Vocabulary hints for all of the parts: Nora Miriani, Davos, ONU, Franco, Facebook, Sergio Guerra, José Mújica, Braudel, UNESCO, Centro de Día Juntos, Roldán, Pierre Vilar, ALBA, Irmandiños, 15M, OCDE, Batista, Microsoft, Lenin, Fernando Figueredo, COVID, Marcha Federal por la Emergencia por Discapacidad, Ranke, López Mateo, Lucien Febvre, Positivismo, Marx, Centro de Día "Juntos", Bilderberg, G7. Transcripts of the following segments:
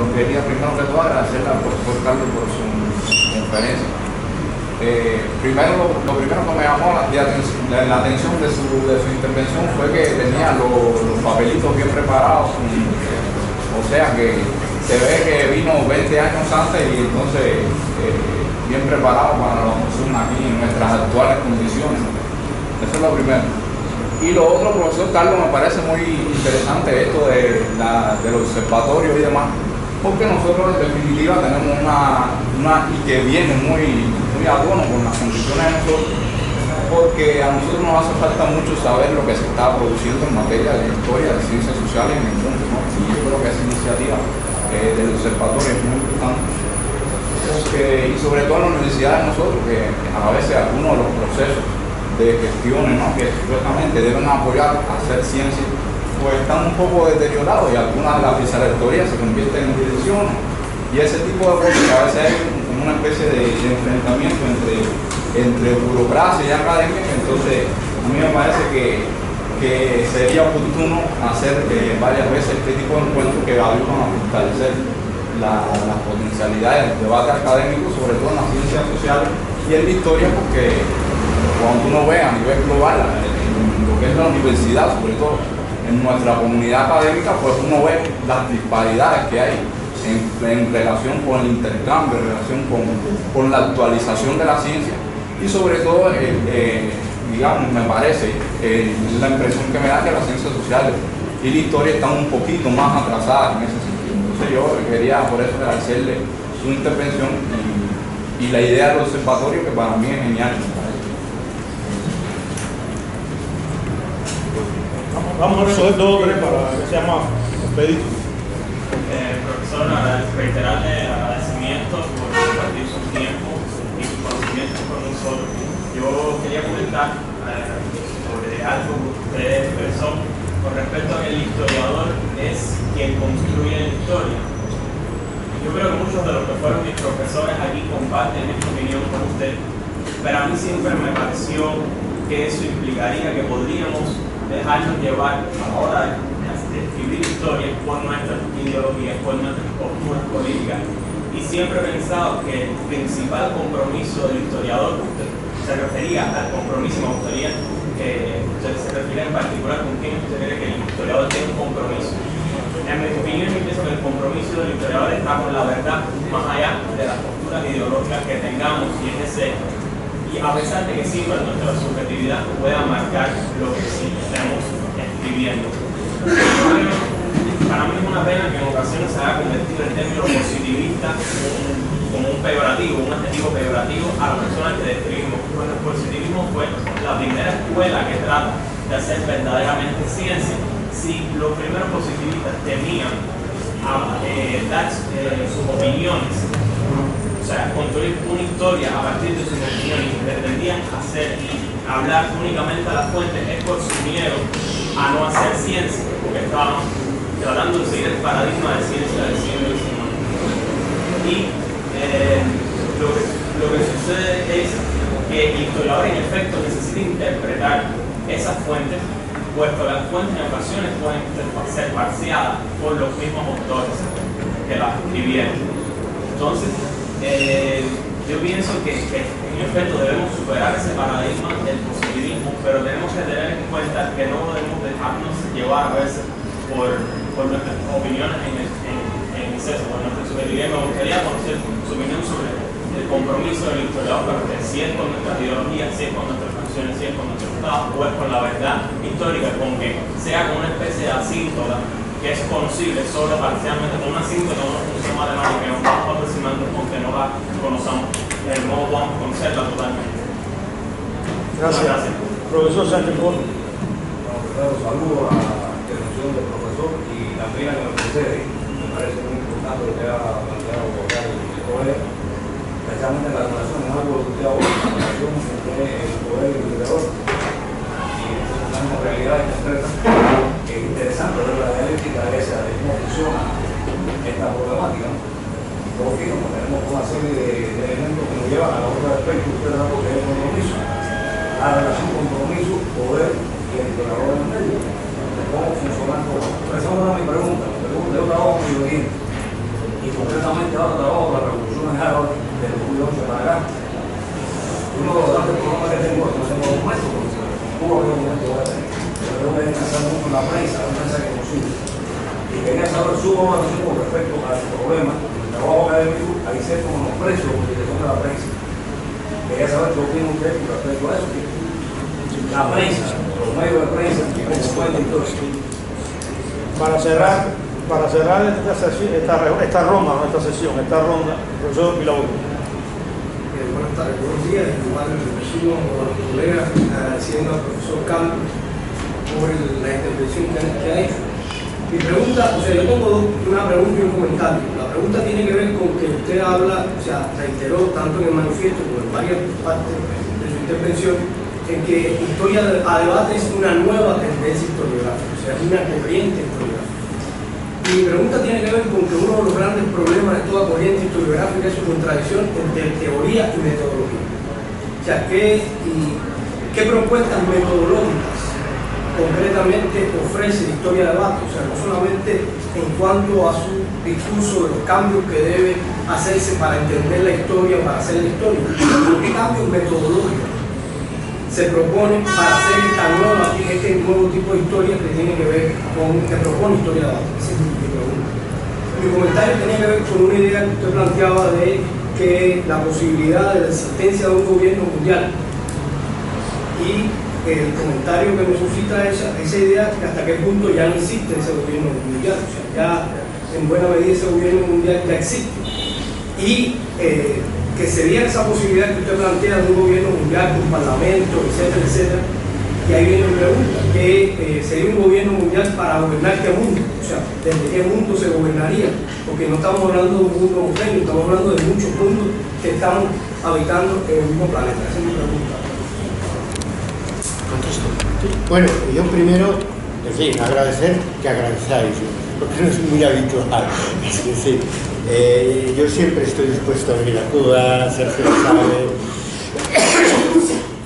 no quería primero que todo agradecerla por Carlos por su conferencia. Lo primero que me llamó la atención de su intervención fue que tenía los papelitos bien preparados, o sea que se ve que vino 20 años antes y entonces bien preparado para la función aquí en nuestras actuales condiciones. Eso es lo primero. Y lo otro, profesor Carlos, me parece muy interesante esto del observatorio y demás, porque nosotros en definitiva tenemos y que viene muy a tono con las condiciones de nosotros, porque a nosotros nos hace falta mucho saber lo que se está produciendo en materia de historia, de ciencias sociales en el mundo, ¿no? Y yo creo que esa iniciativa del observatorio es muy importante. Y sobre todo en la universidad de nosotros, que a veces algunos de los procesos de gestiones, ¿no?, que supuestamente deben apoyar a hacer ciencia, pues están un poco deteriorados y algunas de las vicerrectorías se convierten en direcciones. Y ese tipo de cosas que a veces hay como una especie de enfrentamiento entre burocracia y academia. Entonces, a mí me parece que sería oportuno hacer varias veces este tipo de encuentros que ayudan a fortalecer las potencialidades del debate académico, sobre todo en las ciencias sociales y en la historia, porque cuando uno ve a nivel global en lo que es la universidad, sobre todo en nuestra comunidad académica, pues uno ve las disparidades que hay en relación con el intercambio, en relación con la actualización de la ciencia y sobre todo, digamos, me parece, la impresión que me da que las ciencias sociales y la historia están un poquito más atrasadas en ese sentido. Entonces yo quería por eso agradecerle su intervención y la idea del observatorio, que para mí es genial. Vamos a resolver todo para que sea más expedito. Profesor, reiterarle agradecimientos por compartir su tiempo y sus conocimientos con nosotros. Yo quería comentar sobre algo que usted expresó con respecto a que el historiador es quien construye la historia. Yo creo que muchos de los que fueron mis profesores aquí comparten esta opinión con usted, pero a mí siempre me pareció que eso implicaría que podríamos dejarnos llevar a la hora de escribir historias por nuestras ideologías, por nuestras posturas políticas. Y siempre he pensado que el principal compromiso del historiador, se refería al compromiso, me gustaría que usted se refiera en particular con quién usted cree que el historiador tiene un compromiso. En mi opinión, yo pienso que el compromiso del historiador está con la verdad, más allá de las posturas ideológicas que tengamos, y es ese. Y a pesar de que siempre nuestra subjetividad pueda marcar lo que sí estamos escribiendo. Para mí es una pena que en ocasiones se haya convertido el término positivista como un peyorativo, un adjetivo peyorativo a la persona que describimos. Porque el positivismo fue la primera escuela que trata de hacer verdaderamente ciencia. Si los primeros positivistas temían dar sus opiniones, o sea, construir una historia a partir de sus opiniones que pretendían hacer y hablar únicamente a las fuentes, es por su miedo a no hacer ciencia, porque estábamos tratando de seguir el paradigma de ciencia del siglo XIX. Y lo que sucede es que el historiador en efecto necesita interpretar esas fuentes, puesto que las fuentes en ocasiones pueden ser parciadas por los mismos autores que las escribieron. Entonces, yo pienso que en efecto debemos superar ese paradigma del positivismo, pero tenemos que tener en cuenta que no podemos dejarnos llevar a veces por nuestras opiniones en exceso, por nuestra subjetividad. Me gustaría conocer su opinión sobre el compromiso del historiador, porque si es con nuestras ideologías, si es con nuestras canciones, si es con nuestros estados, o es con la verdad histórica, con que sea como una especie de asíntota que es conocible solo parcialmente, con una síntoma, una función matemática que nos vamos aproximando porque no la conocemos, no vamos a conocerla totalmente. Gracias. Gracias. Profesor Sánchez Porro. Saludo a la intervención del profesor y también a la OCDE. Me parece muy importante lo que ha planteado el poder, especialmente en la relación con algo que ha planteado la relación entre el poder y el liderador y las realidades concretas. Es interesante ver la dialéctica esa de cómo funciona esta problemática, porque como tenemos una serie de elementos que nos llevan a la otra aspecto, usted da lo que es compromiso, la relación compromiso, poder y el colaborador en medio, de cómo funcionan todos. Esa es una de mis preguntas, me pregunta, yo trabajo muy bien, y concretamente ahora trabajo por la revolución de Harold desde 2011 para acá. Uno de los grandes problemas que tengo es que no tengo documentos, porque hubo que documentos voy a tener, pero tengo que descansar mucho en la prensa que consigue. Y quería saber su evaluación con respecto al problema del trabajo académico al ser como los precios de utilización de la prensa. Quería saber qué opina usted con respecto a eso. La prensa, los medios de prensa, para cerrar esta ronda, profesor Pilaboy. Buenas tardes, buenos días. Igual me recibo a los colegas agradeciendo al profesor Carlos por la intervención que ha hecho. Mi pregunta, o sea, yo tengo una pregunta y un comentario. La pregunta tiene que ver con que usted habla, o sea, reiteró tanto en el manifiesto como en varias partes de su intervención, en que Historia a Debate es una nueva tendencia historiográfica, o sea, es una corriente historiográfica. Y mi pregunta tiene que ver con que uno de los grandes problemas de toda corriente historiográfica es su contradicción entre teoría y metodología. O sea, ¿qué propuestas metodológicas concretamente ofrece Historia a Debate? O sea, no solamente en cuanto a su discurso de los cambios que debe hacerse para entender la historia o para hacer la historia, sino qué cambios metodológicos se proponen para hacer este nuevo tipo de historia que tiene que ver con que propone Historia de Debate. Esa es mi pregunta. Mi comentario tenía que ver con una idea que usted planteaba de que la posibilidad de la existencia de un gobierno mundial, y el comentario que me suscita esa idea que hasta qué punto ya no existe ese gobierno mundial, o sea, ya en buena medida ese gobierno mundial ya existe, y que sería esa posibilidad que usted plantea de un gobierno mundial con parlamento, etcétera, etcétera. Y ahí viene mi pregunta, que sería un gobierno mundial para gobernar qué mundo, o sea, desde qué mundo se gobernaría, porque no estamos hablando de un mundo homogéneo, estamos hablando de muchos mundos que estamos habitando en el mismo planeta. Esa es mi pregunta. Bueno, yo primero, en fin, agradecer que agradezcáis, porque no es muy habitual, es decir, yo siempre estoy dispuesto a venir a Cuba, Sergio lo sabe,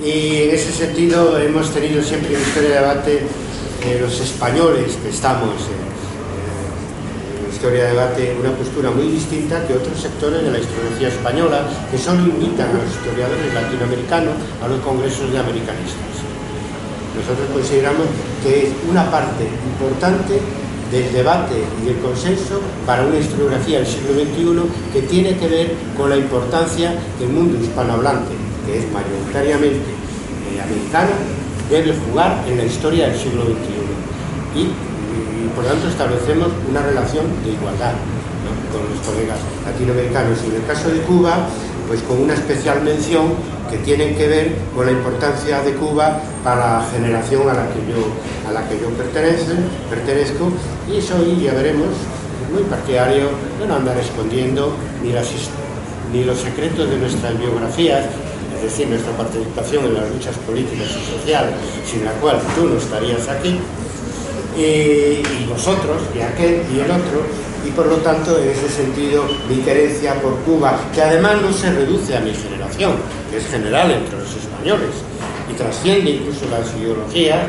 y en ese sentido hemos tenido siempre en Historia de Debate los españoles que estamos en Historia de Debate una postura muy distinta que otros sectores de la historiografía española, que solo invitan a los historiadores latinoamericanos a los congresos de americanistas. Nosotros consideramos que es una parte importante del debate y del consenso para una historiografía del siglo XXI que tiene que ver con la importancia que el mundo hispanohablante, que es mayoritariamente americano, debe jugar en la historia del siglo XXI. Y por tanto establecemos una relación de igualdad, ¿no?, con los colegas latinoamericanos. Y en el caso de Cuba, pues con una especial mención que tienen que ver con la importancia de Cuba para la generación a la que yo pertenezco, y soy, ya veremos, muy partidario de no andar escondiendo ni los secretos de nuestras biografías, es decir, nuestra participación en las luchas políticas y sociales, sin la cual tú no estarías aquí, y vosotros, y aquel, y el otro. Y por lo tanto, en ese sentido, mi querencia por Cuba, que además no se reduce a mi generación, que es general entre los españoles, y trasciende incluso las ideologías,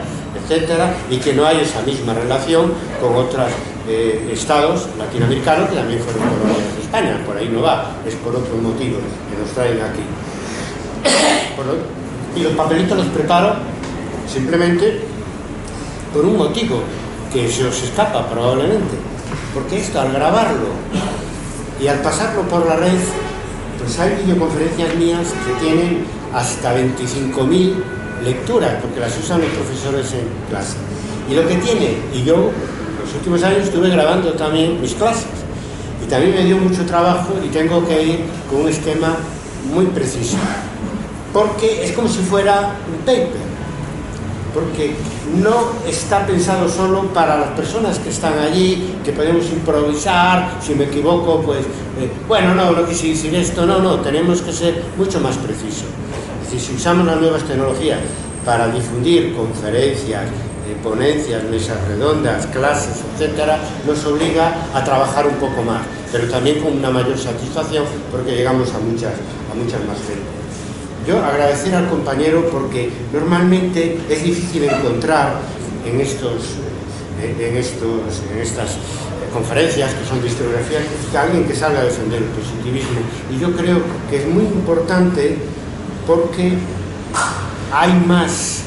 etcétera, y que no hay esa misma relación con otros estados latinoamericanos que también fueron colonias de España, por ahí no va, es por otros motivos que nos traen aquí. Y los papelitos los preparo simplemente por un motivo que se os escapa probablemente. Porque esto, al grabarlo y al pasarlo por la red, pues hay videoconferencias mías que tienen hasta 25.000 lecturas, porque las usan los profesores en clase. Y lo que tiene, y yo en los últimos años estuve grabando también mis clases, y también me dio mucho trabajo y tengo que ir con un esquema muy preciso, porque es como si fuera un paper, porque no está pensado solo para las personas que están allí, que podemos improvisar, si me equivoco, pues, bueno, no quise decir esto, no, tenemos que ser mucho más precisos. Es decir, si usamos las nuevas tecnologías para difundir conferencias, ponencias, mesas redondas, clases, etcétera, nos obliga a trabajar un poco más, pero también con una mayor satisfacción, porque llegamos a muchas más gente. Yo agradecer al compañero porque normalmente es difícil encontrar en estas conferencias que son de historiografía, alguien que salga a defender el positivismo. Y yo creo que es muy importante porque hay más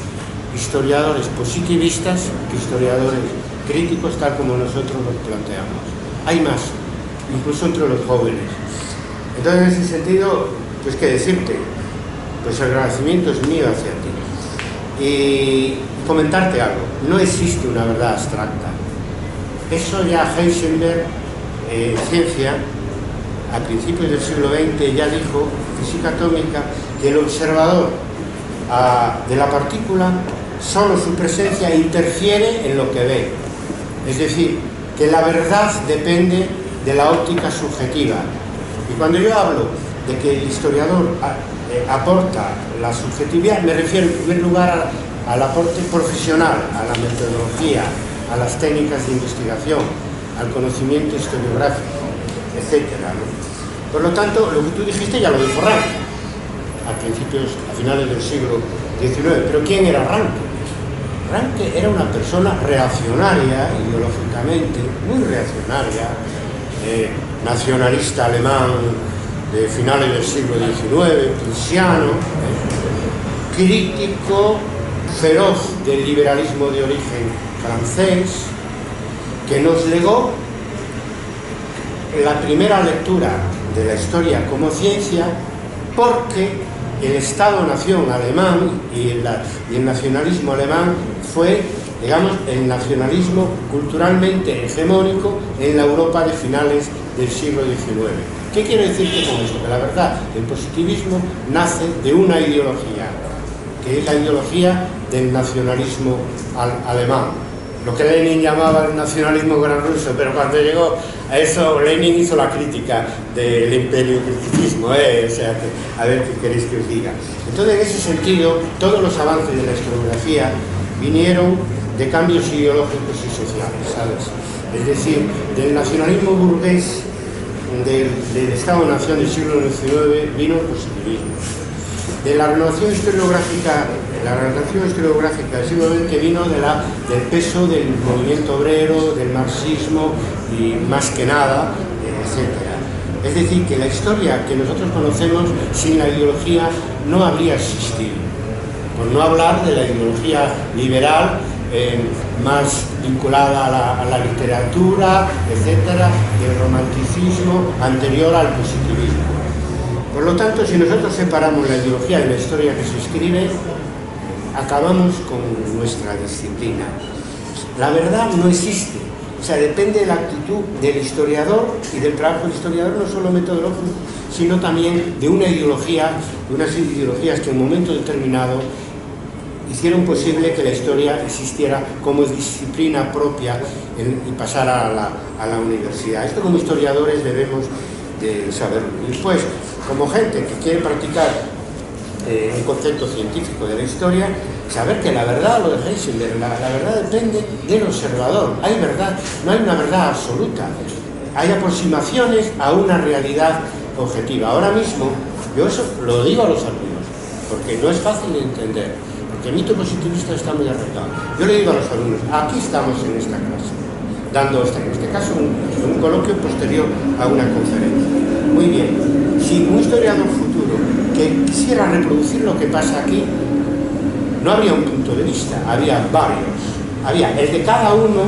historiadores positivistas que historiadores críticos, tal como nosotros los planteamos. Hay más, incluso entre los jóvenes. Entonces, en ese sentido, pues qué decirte, pues el agradecimiento es mío hacia ti. Y comentarte algo, no existe una verdad abstracta. Eso ya Heisenberg, ciencia, a principios del siglo XX ya dijo, física atómica, que el observador de la partícula, solo su presencia interfiere en lo que ve. Es decir, que la verdad depende de la óptica subjetiva. Y cuando yo hablo de que el historiador aporta la subjetividad, me refiero en primer lugar al aporte profesional, a la metodología, a las técnicas de investigación, al conocimiento historiográfico, etc., ¿no? Por lo tanto, lo que tú dijiste ya lo dijo Ranke a finales del siglo XIX. Pero ¿quién era Ranke? Ranke era una persona reaccionaria, ideológicamente, muy reaccionaria, nacionalista alemán de finales del siglo XIX, prusiano, crítico feroz del liberalismo de origen francés, que nos legó la primera lectura de la historia como ciencia, porque el Estado-nación alemán y el nacionalismo alemán fue, digamos, el nacionalismo culturalmente hegemónico en la Europa de finales del siglo XIX. ¿Qué quiero decirte con eso? Que la verdad, el positivismo nace de una ideología, que es la ideología del nacionalismo alemán. Lo que Lenin llamaba el nacionalismo gran-ruso, pero cuando llegó a eso, Lenin hizo la crítica del imperiocriticismo, o sea, que, a ver qué queréis que os diga. Entonces, en ese sentido, todos los avances de la historiografía vinieron de cambios ideológicos y sociales, ¿sabes? Es decir, del nacionalismo burgués, del Estado-nación del siglo XIX, vino el positivismo. De la renovación historiográfica, del siglo XX, que vino del peso del movimiento obrero, del marxismo y más que nada, etc. Es decir, que la historia que nosotros conocemos sin la ideología no habría existido. Por no hablar de la ideología liberal más vinculada a la literatura, etc., del romanticismo anterior al positivismo. Por lo tanto, si nosotros separamos la ideología de la historia que se escribe, acabamos con nuestra disciplina. La verdad no existe, o sea, depende de la actitud del historiador y del trabajo del historiador, no solo metodológico, sino también de una ideología, de unas ideologías que en un momento determinado hicieron posible que la historia existiera como disciplina propia y pasara a la universidad. Esto como historiadores debemos de saberlo. Y después, como gente que quiere practicar un concepto científico de la historia, saber que la verdad, lo de Heisenberg, la verdad depende del observador. Hay verdad, no hay una verdad absoluta, hay aproximaciones a una realidad objetiva. Ahora mismo, yo eso lo digo a los alumnos, porque no es fácil de entender, porque el mito positivista está muy arraigado. Yo le digo a los alumnos, aquí estamos en esta clase, dando en este caso un coloquio posterior a una conferencia. Muy bien. Si un historiador futuro que quisiera reproducir lo que pasa aquí, no habría un punto de vista, había varios. Había el de cada uno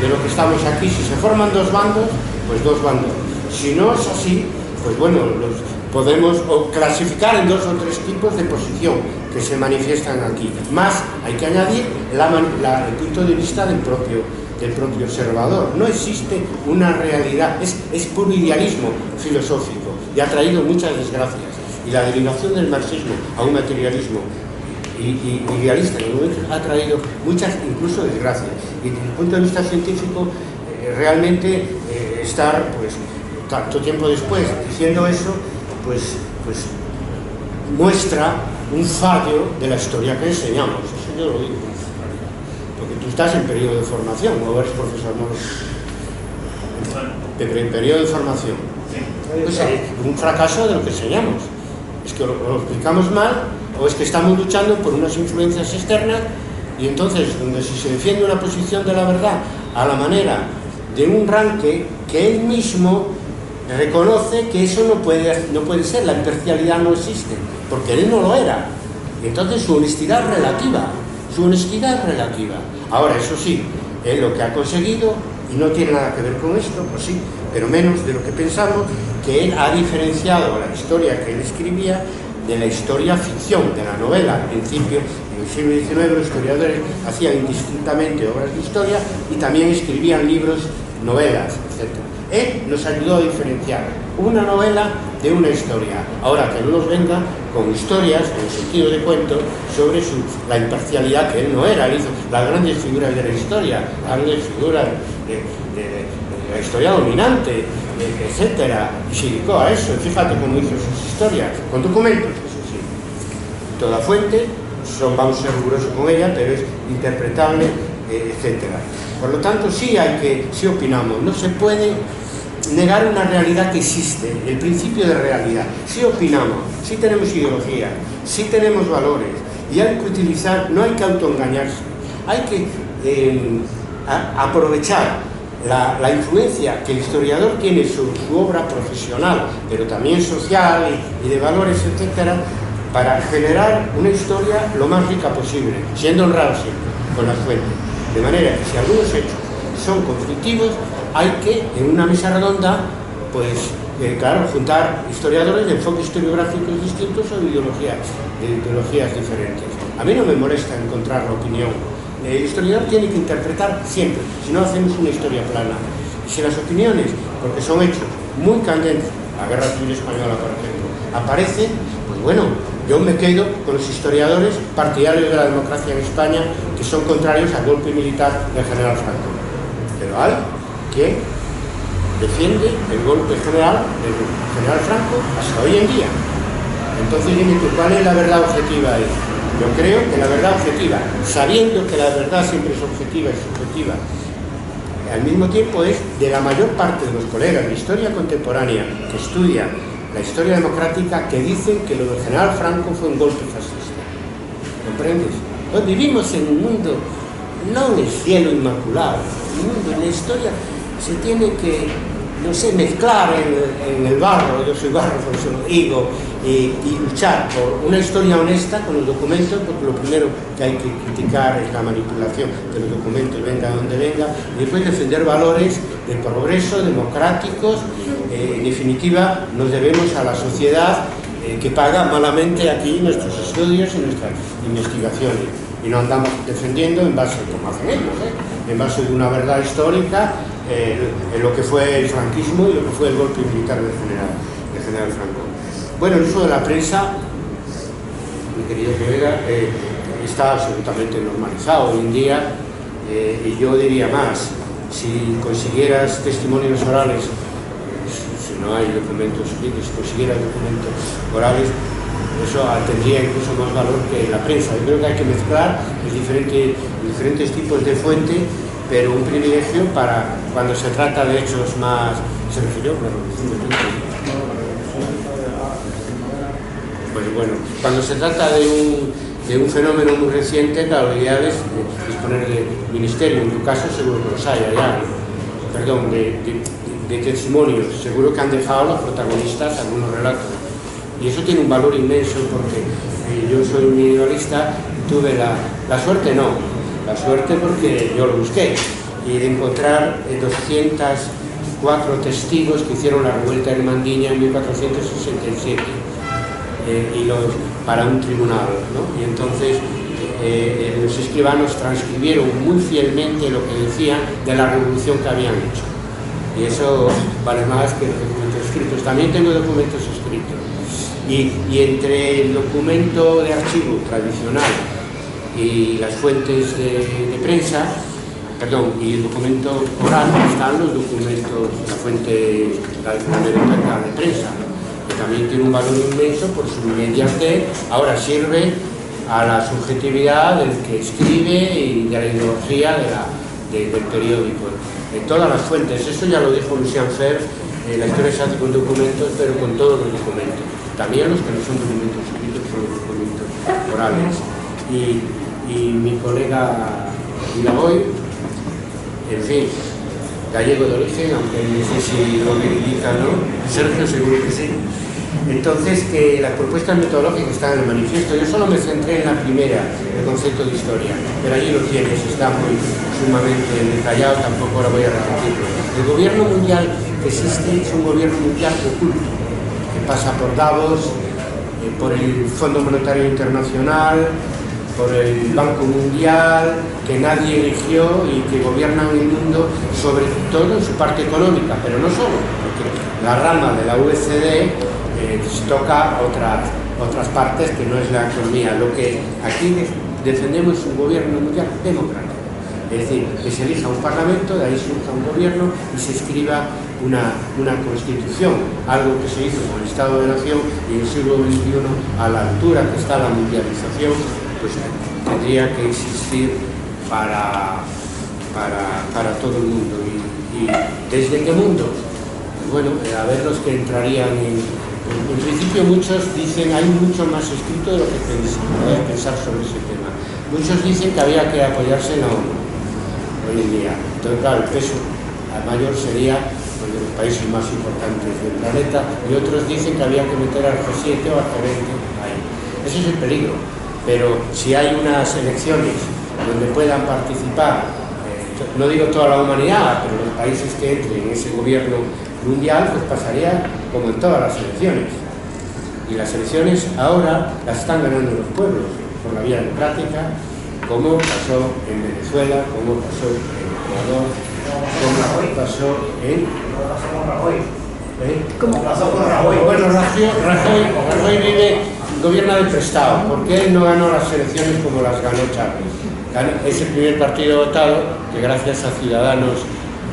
de los que estamos aquí. Si se forman dos bandos, pues dos bandos. Si no es así, pues bueno, los podemos clasificar en dos o tres tipos de posición que se manifiestan aquí. Más hay que añadir el punto de vista del propio observador. No existe una realidad, es puro idealismo filosófico. Y ha traído muchas desgracias, y la derivación del marxismo a un materialismo idealista ha traído muchas, incluso, desgracias. Y desde el punto de vista científico, realmente estar, pues, tanto tiempo después diciendo eso, pues muestra un fallo de la historia que enseñamos. Eso yo lo digo, porque tú estás en periodo de formación, o eres profesor, no, en periodo de formación. Pues un fracaso de lo que enseñamos es que lo explicamos mal, o es que estamos luchando por unas influencias externas, y entonces donde si se defiende una posición de la verdad a la manera de un Ranke que él mismo reconoce que eso no puede ser, la imparcialidad no existe, porque él no lo era. Entonces su honestidad relativa. Ahora, eso sí, él lo que ha conseguido, y no tiene nada que ver con esto, pues sí, pero menos de lo que pensamos, que él ha diferenciado la historia que él escribía de la historia ficción, de la novela. Al principio, en el siglo XIX, los historiadores hacían indistintamente obras de historia y también escribían libros, novelas, etc. Él nos ayudó a diferenciar una novela de una historia. Ahora, que no nos venga con historias, con sentido de cuento, sobre la imparcialidad que él no era. Él hizo las grandes figuras de la historia, las grandes figuras de la historia dominante, etcétera, y se dedicó a eso. Fíjate cómo hizo sus historias, con documentos, eso sí. Toda fuente, vamos a ser rigurosos con ella, pero es interpretable, etcétera. Por lo tanto, sí opinamos. No se puede negar una realidad que existe, el principio de realidad. Sí opinamos, sí tenemos ideología, sí tenemos valores, y hay que utilizar, no hay que autoengañarse, hay que aprovechar la influencia que el historiador tiene sobre su obra profesional, pero también social y de valores, etcétera, para generar una historia lo más rica posible, siendo honrado siempre con las fuentes. De manera que si algunos hechos son conflictivos, hay que, en una mesa redonda, pues, claro, juntar historiadores de enfoques historiográficos distintos o de ideologías diferentes. A mí no me molesta encontrar la opinión. El historiador tiene que interpretar siempre, si no hacemos una historia plana. Y si las opiniones, porque son hechos muy candentes, la guerra civil española, por ejemplo, aparecen, pues bueno, yo me quedo con los historiadores partidarios de la democracia en España, que son contrarios al golpe militar del general Franco. Pero hay que defiende el golpe general del general Franco hasta hoy en día. Entonces dime tú, ¿cuál es la verdad objetiva ahí? Yo creo que la verdad objetiva, sabiendo que la verdad siempre es objetiva y subjetiva, al mismo tiempo es de la mayor parte de los colegas de historia contemporánea que estudian la historia democrática, que dicen que lo del general Franco fue un golpe fascista. ¿Comprendes? Nos vivimos en un mundo, no en el cielo inmaculado, en un mundo, en la historia se tiene que, no sé, mezclar en el barro, yo soy barro, soy higo, y luchar por una historia honesta con los documentos, porque lo primero que hay que criticar es la manipulación de los documentos, venga donde venga, y después defender valores de progreso, democráticos. En definitiva, nos debemos a la sociedad que paga malamente aquí nuestros estudios y nuestras investigaciones, y no andamos defendiendo en base, como hacen ellos, en base de una verdad histórica, lo que fue el franquismo y lo que fue el golpe militar del general Franco. Bueno, el uso de la prensa, mi querido colega, está absolutamente normalizado hoy en día, y yo diría más, si consiguieras testimonios orales, si no hay documentos escritos, si consiguieras documentos orales, eso tendría incluso más valor que la prensa. Yo creo que hay que mezclar los diferentes tipos de fuente, pero un privilegio para cuando se trata de hechos más... Sergio, pues bueno, cuando se trata de un fenómeno muy reciente, la idea es disponer de ministerio, en tu caso seguro que los hay allá, perdón, de testimonios, seguro que han dejado los protagonistas algunos relatos. Y eso tiene un valor inmenso, porque yo soy un individualista, tuve la suerte, no, la suerte porque yo lo busqué, y de encontrar 204 testigos que hicieron la revuelta irmandiña en 1467, para un tribunal, ¿no? Y entonces los escribanos transcribieron muy fielmente lo que decían de la revolución que habían hecho. Y eso vale más que los documentos escritos. También tengo documentos escritos. Y entre el documento de archivo tradicional y las fuentes de prensa, perdón, y el documento oral, están los documentos, la fuente, la de prensa, que también tiene un valor inmenso por su mediante. Ahora sirve a la subjetividad del que escribe y de la ideología del periódico. De todas las fuentes, eso ya lo dijo Lucien Febvre, la historia se hace con documentos, pero con todos los documentos. También los que no son documentos escritos, son los documentos orales. Y mi colega Rajoy, en fin, gallego de origen, aunque no sé si lo reivindica o no, Sergio seguro que sí. Entonces, que las propuestas metodológicas están en el manifiesto. Yo solo me centré en la primera, el concepto de historia, pero allí lo tienes, está muy sumamente detallado, tampoco ahora voy a repetirlo. El gobierno mundial que existe es un gobierno mundial oculto, que pasa por Davos, por el Fondo Monetario Internacional, por el Banco Mundial, que nadie eligió y que gobiernan el mundo, sobre todo en su parte económica, pero no solo, porque la rama de la OECD toca otras partes que no es la economía. Lo que aquí defendemos es un gobierno mundial democrático, es decir, que se elija un parlamento, de ahí surja un gobierno y se escriba una constitución, algo que se hizo con el Estado de Nación, y en el siglo XXI, a la altura que está la mundialización, pues tendría que existir para todo el mundo. ¿Y desde qué mundo? Bueno, a ver los que entrarían en principio muchos dicen, hay mucho más escrito de lo que podéis pensar sobre ese tema. Muchos dicen que había que apoyarse en la ONU hoy en día. Entonces, claro, el peso mayor sería uno de los países más importantes del planeta, y otros dicen que había que meter al G7 o al G20 ahí. Ese es el peligro. Pero si hay unas elecciones donde puedan participar, no digo toda la humanidad, pero los países que entren en ese gobierno mundial, pues pasaría como en todas las elecciones. Y las elecciones ahora las están ganando los pueblos, por la vía democrática, como pasó en Venezuela, como pasó en Ecuador, como pasó en... ¿Cómo pasó con Rajoy? Bueno, Rajoy gobierna de prestado, porque él no ganó las elecciones como las ganó Chávez. Es el primer partido votado que gracias a Ciudadanos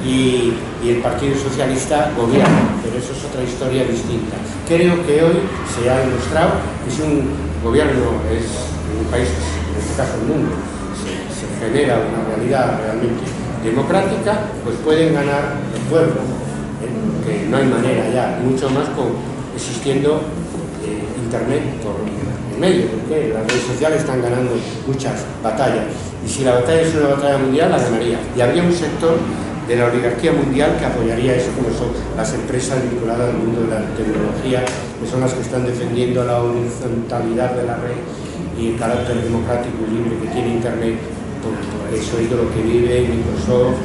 y el Partido Socialista gobierna, pero eso es otra historia distinta. Creo que hoy se ha demostrado que si un gobierno es un país, en este caso el mundo, se genera una realidad realmente democrática, pues pueden ganar el pueblo, que no hay manera ya, mucho más existiendo internet por en medio, porque las redes sociales están ganando muchas batallas, y si la batalla es una batalla mundial, la ganaría, y habría un sector de la oligarquía mundial que apoyaría eso, como son las empresas vinculadas al mundo de la tecnología, que son las que están defendiendo la horizontalidad de la red y el carácter democrático y libre que tiene internet. Por eso es de lo que vive Microsoft,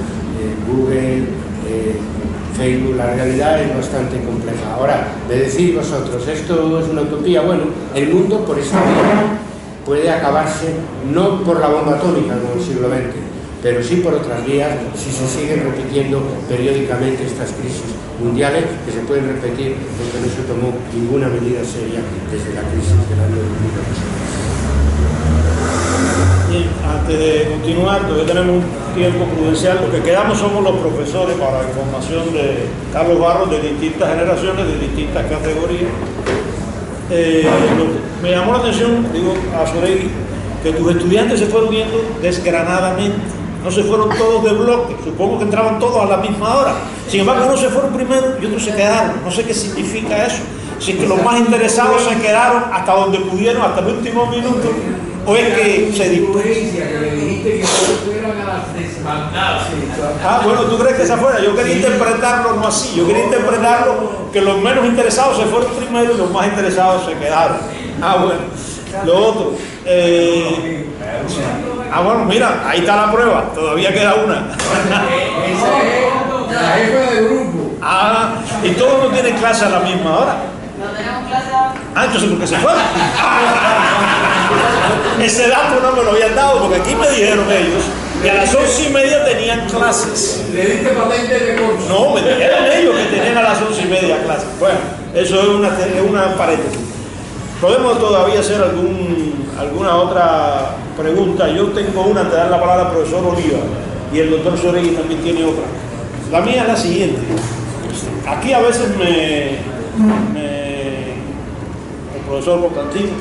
Google, Facebook. La realidad es bastante compleja. Ahora, de decir vosotros, esto es una utopía, bueno, el mundo por esa vía puede acabarse, no por la bomba atómica como el siglo XX, pero sí por otras vías, si se siguen repitiendo periódicamente estas crisis mundiales, que se pueden repetir porque no se tomó ninguna medida seria desde la crisis del año 2008. Bien, antes de continuar, todavía tenemos un tiempo prudencial. Lo que quedamos somos los profesores para la información de Carlos Barros, de distintas generaciones, de distintas categorías. Me llamó la atención, digo, a Sorelli, que tus estudiantes se fueron viendo desgranadamente. No se fueron todos de bloque, supongo que entraban todos a la misma hora. Sin embargo, unos se fueron primero y otros se quedaron. No sé qué significa eso. Si es que los más interesados se quedaron hasta donde pudieron, hasta el último minuto, o es que se dispersaron. Ah, bueno, ¿tú crees que esa fuera? Yo quería interpretarlo no así. Yo quería interpretarlo que los menos interesados se fueron primero y los más interesados se quedaron. Ah, bueno. Lo otro. Ah, bueno, mira, ahí está la prueba, todavía queda una. La jefa de grupo. Ah, y todos no tienen clase a la misma hora. No tenemos clase a la misma hora. Ah, entonces ¿por qué se fue? Ese dato no me lo habían dado, porque aquí me dijeron ellos que a las 11:30 tenían clases. ¿Le diste patente de curso? No, me dijeron ellos que tenían a las 11:30 clases. Bueno, eso es una paréntesis. Podemos todavía hacer alguna otra pregunta. Yo tengo una, te dan la palabra al profesor Oliva, y el doctor Sorelli también tiene otra. La mía es la siguiente. Aquí a veces el profesor Constantino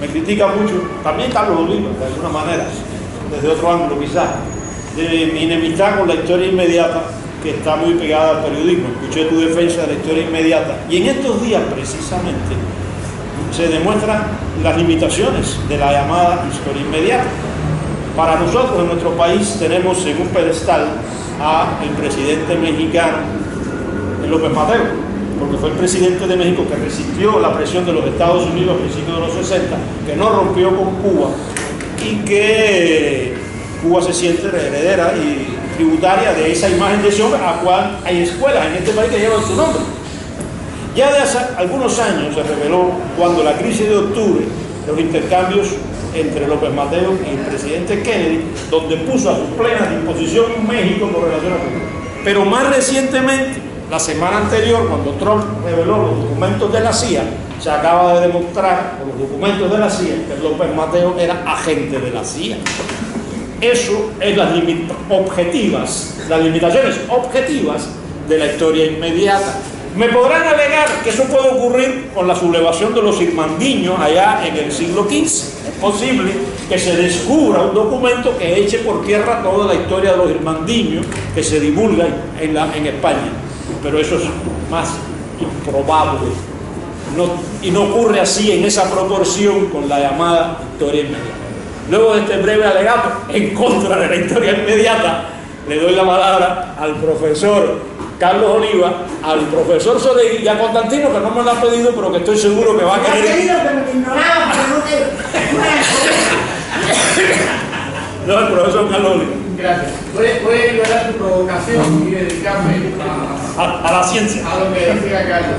me critica mucho, también Carlos Oliva, de alguna manera, desde otro ángulo quizás, de mi enemistad con la historia inmediata, que está muy pegada al periodismo. Escuché tu defensa de la historia inmediata, y en estos días precisamente se demuestran las limitaciones de la llamada historia inmediata. Para nosotros en nuestro país tenemos en un pedestal al presidente mexicano López Mateo, porque fue el presidente de México que resistió la presión de los Estados Unidos a principios de los 60, que no rompió con Cuba y que Cuba se siente heredera y tributaria de esa imagen de Sion, a cual hay escuelas en este país que llevan su nombre. Ya de hace algunos años se reveló, cuando la crisis de octubre, los intercambios entre López Mateo y el presidente Kennedy, donde puso a su plena disposición México con relación a Cuba. Pero más recientemente, la semana anterior, cuando Trump reveló los documentos de la CIA, se acaba de demostrar con los documentos de la CIA que López Mateo era agente de la CIA. Eso es las limitaciones objetivas de la historia inmediata. Me podrán alegar que eso puede ocurrir con la sublevación de los irmandiños allá en el siglo XV. Es posible que se descubra un documento que eche por tierra toda la historia de los irmandiños que se divulga en España. Pero eso es más improbable, no ocurre así en esa proporción con la llamada historia inmediata. Luego de este breve alegato en contra de la historia inmediata, le doy la palabra al profesor Carlos Oliva, al profesor Soleil y a Constantino, que no me lo han pedido, pero que estoy seguro que va a querer. No, el profesor Carlos Oliva. Gracias. Voy a ignorar tu provocación y dedicarme a la ciencia. A lo que decía Carlos.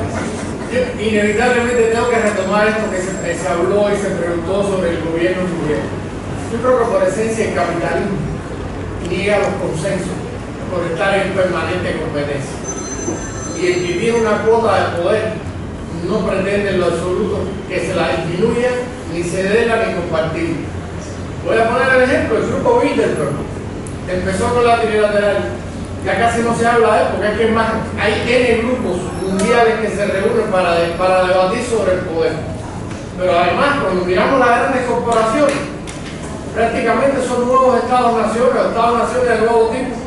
Yo, inevitablemente, tengo que retomar esto que se habló y se preguntó sobre el gobierno cubano. Yo creo que por esencia el capitalismo niega los consensos por estar en permanente competencia. Y el que tiene una cuota de poder no pretende en lo absoluto que se la disminuya, ni cederla, ni compartirla. Voy a poner el ejemplo, el grupo Bilderberg empezó con la trilateral, ya casi no se habla de él porque es que más, hay N grupos mundiales que se reúnen para debatir sobre el poder. Pero además, cuando miramos las grandes corporaciones, prácticamente son nuevos estados-naciones, estados-naciones de nuevo tipo,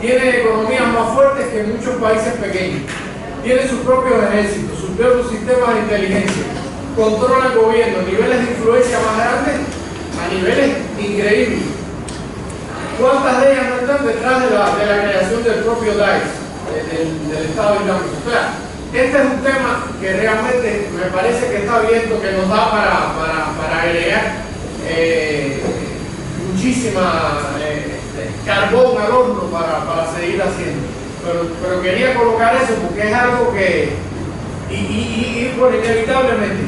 tienen economías más fuertes que muchos países pequeños, tienen sus propios ejércitos, sus propios sistemas de inteligencia, controlan gobiernos, niveles de influencia más grandes a niveles increíbles. ¿Cuántas de ellas no están detrás de la creación del propio Daesh, del Estado Islámico? O sea, este es un tema que realmente me parece que está abierto, que nos da para agregar muchísima carbón al horno para seguir haciendo. Pero quería colocar eso porque es algo que por inevitablemente,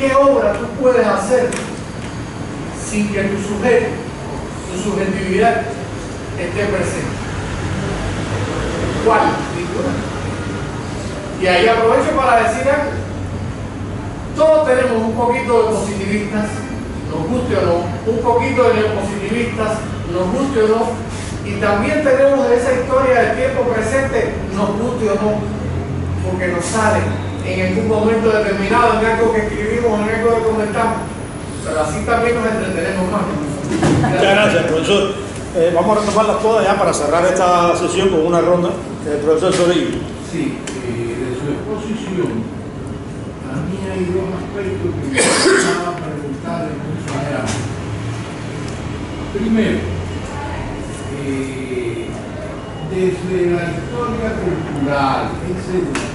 ¿qué obra tú puedes hacer sin que tu sujeto, tu subjetividad esté presente? ¿Cuál? Y ahí aprovecho para decir algo. Todos tenemos un poquito de positivistas, nos guste o no, un poquito de neopositivistas, nos guste o no, y también tenemos esa historia del tiempo presente, nos guste o no, porque nos sale en algún momento determinado, en algo que escribimos, en algo que comentamos, pero así también nos entretenemos más. Muchas gracias, profesor. Vamos a retomarlas todas ya para cerrar esta sesión con una ronda del profesor Sorillo. Sí, de su exposición, a mí hay dos aspectos que me van a preguntar en mucho agrado. Primero, desde la historia cultural, etc.,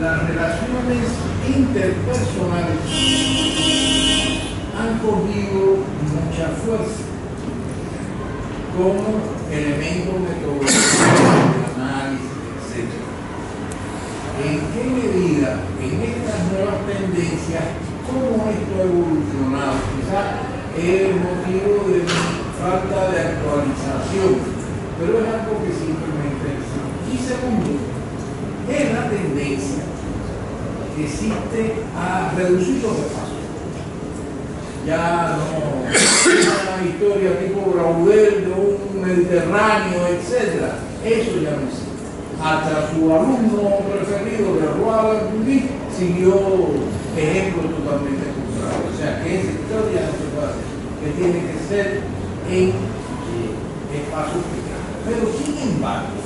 las relaciones interpersonales han cogido mucha fuerza como elemento metodológico, análisis, etc. ¿En qué medida, en estas nuevas tendencias, cómo esto ha evolucionado? Quizás es el motivo de falta de actualización, pero es algo que simplemente existe. Y segundo, es la tendencia que existe a reducir los espacios. Ya no una historia tipo Braudel de un Mediterráneo, etc. Eso ya no existe. Hasta su alumno preferido, graduado en Cumbí, siguió ejemplos totalmente contrarios. O sea, que esa historia no se puede hacer, que tiene que ser en espacios pequeños. Pero sin embargo,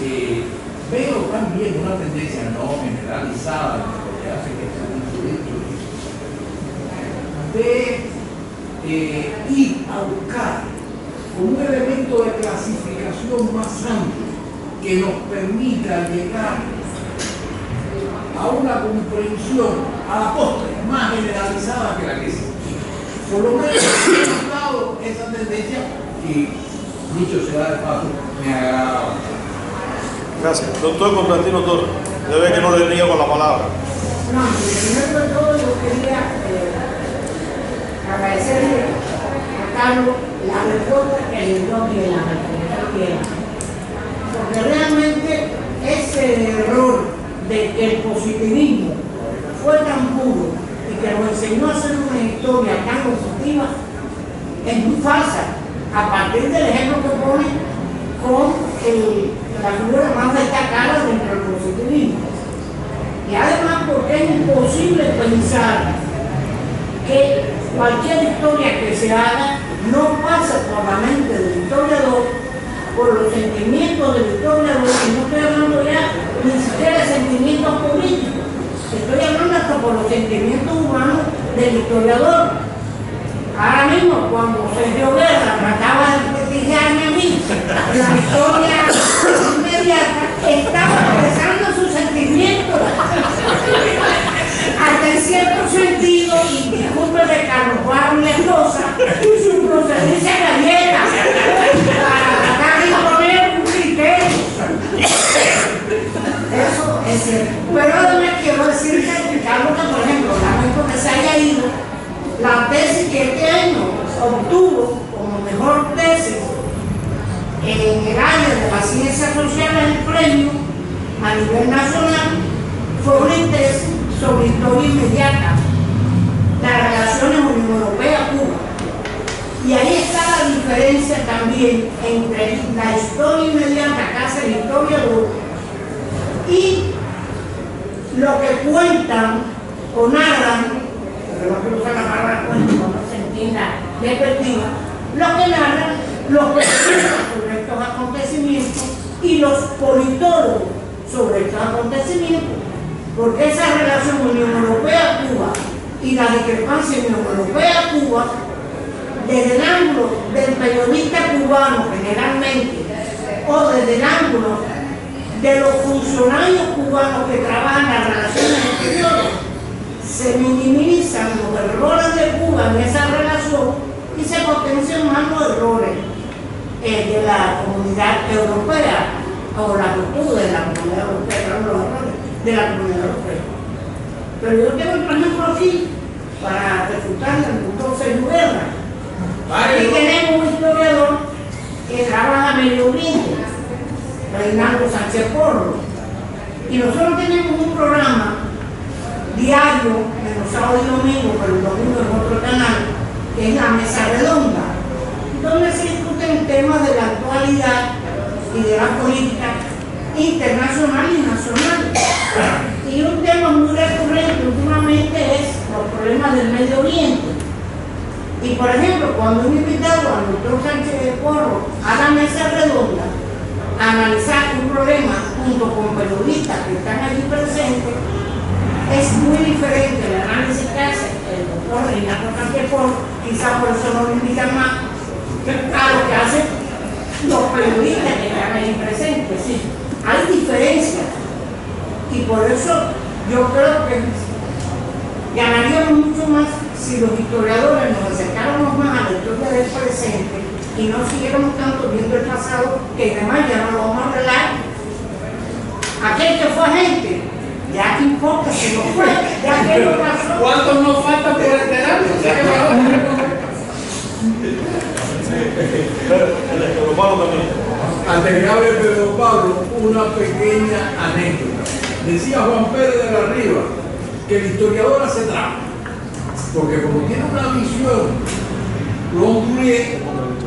veo también una tendencia no generalizada, porque hace que sea mucho de ir a buscar con un elemento de clasificación más amplio que nos permita llegar a una comprensión a la postre más generalizada que la que existe. Por lo menos hemos dado esa tendencia y, dicho sea de paso, me agrada bastante. Gracias. Doctor Constantino Torres, ya ve que no le niego la palabra. No, primero de todo yo quería agradecerle a Carlos la respuesta que le dio porque realmente ese error de que el positivismo fue tan puro y que nos enseñó a hacer una historia tan positiva es muy falsa, a partir del ejemplo que pone con la figura más destacada dentro del positivismo. Y además porque es imposible pensar que cualquier historia que se haga no pasa por la mente del historiador, por los sentimientos del historiador, y no estoy hablando ya ni siquiera de sentimientos políticos, estoy hablando hasta por los sentimientos humanos del historiador. Ahora mismo, cuando Sergio Guerra trataba de prestigiarme a mí, la historia inmediata estaba expresando sus sentimientos hasta en cierto sentido, y disculpe de Carlos Barros y cosas, y su procedencia gallera para tratar de imponer un criterio. Eso es cierto. Pero además quiero decirte, Carlos, que por ejemplo, lamento que se haya ido la tesis que este año obtuvo como mejor tesis en el área de las ciencias sociales, el premio a nivel nacional, fue una tesis sobre historia inmediata, las relaciones Unión Europea-Cuba. Y ahí está la diferencia también entre la historia inmediata que hace la historia y lo que cuentan o narran, porque no quiero usar la palabra cuento, no se entienda de perspectiva, lo que narran, los que piensan sobre estos acontecimientos y los politólogos sobre estos acontecimientos, porque esa relación Unión Europea-Cuba y la discrepancia Unión Europea-Cuba, desde el ángulo del periodista cubano generalmente, o desde el ángulo de los funcionarios cubanos que trabajan las relaciones exteriores, se minimizan los errores de Cuba en esa relación y se potencian más los errores de la comunidad europea, o la virtud de la comunidad europea, los errores de la comunidad europea. Pero yo tengo el ejemplo aquí para refutar el doctor Sergio Guerra. Aquí tenemos un historiador que trabaja medio oriente, Reinaldo Sánchez Porro, y nosotros tenemos un programa diario de los sábados y domingos, pero el domingo en otro canal, que es la mesa redonda, donde se discuten temas de la actualidad y de la política internacional y nacional. Y un tema muy recurrente últimamente es los problemas del Medio Oriente. Y por ejemplo, cuando un invitado al doctor Sánchez Porro a la mesa redonda a analizar un problema junto con periodistas que están allí presentes, es muy diferente el análisis que hace el doctor Reinaldo Sánchez Porro, quizás por eso no lo invitan más, a lo que hacen los periodistas que están allí presentes. Sí, hay diferencias. Y por eso yo creo que ganaríamos mucho más si los historiadores nos acercáramos más a la historia del presente y no siguiéramos tanto viendo el pasado, que además ya no lo vamos a arreglar. Aquel que fue agente, ya que importa que no fue, ya que no pasó. ¿Cuántos nos faltan por enterarnos? Antes que hable Pedro Pablo, una pequeña anécdota. Decía Juan Pérez de la Riva que el historiador hace trampa, porque como tiene una visión, lo cumple,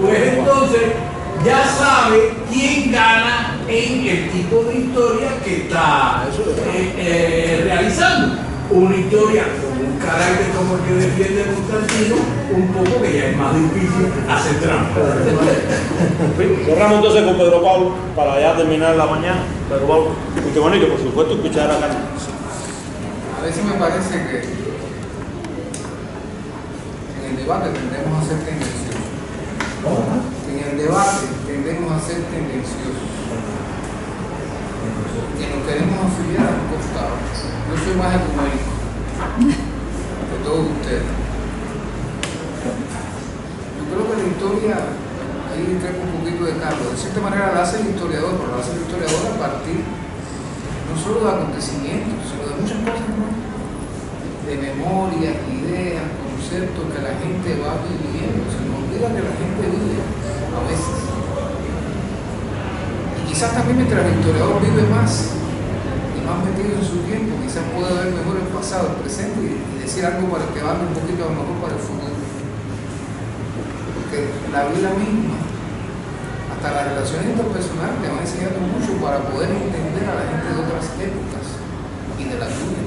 pues entonces ya sabe quién gana en el tipo de historia que está realizando. Una historia con un carácter como el que defiende Constantino, un poco que ya es más difícil hacer trampa. Cerramos entonces con Pedro Pablo para ya terminar la mañana. Pedro Pablo, y que bueno, y que por supuesto escuchar a Carlos. A veces me parece que en el debate tendemos a hacer tendencias. en el debate tendemos a ser tendenciosos, que nos queremos afiliar a un costado. Yo soy más económico que todos ustedes. Yo creo que la historia, ahí entrego un poquito de Carlos, de cierta manera la hace el historiador, pero la hace el historiador a partir no solo de acontecimientos, sino de muchas cosas, ¿no? De memorias, ideas, conceptos que la gente va viviendo. Se nos olvida que la gente vive a veces. Y quizás también mientras el historiador vive más y más metido en su tiempo, quizás pueda ver mejor el pasado, el presente y decir algo para que valga un poquito a lo mejor para el futuro. Porque la vida misma, hasta las relaciones interpersonales, te van enseñando mucho para poder entender a la gente de otras épocas y de la tuya.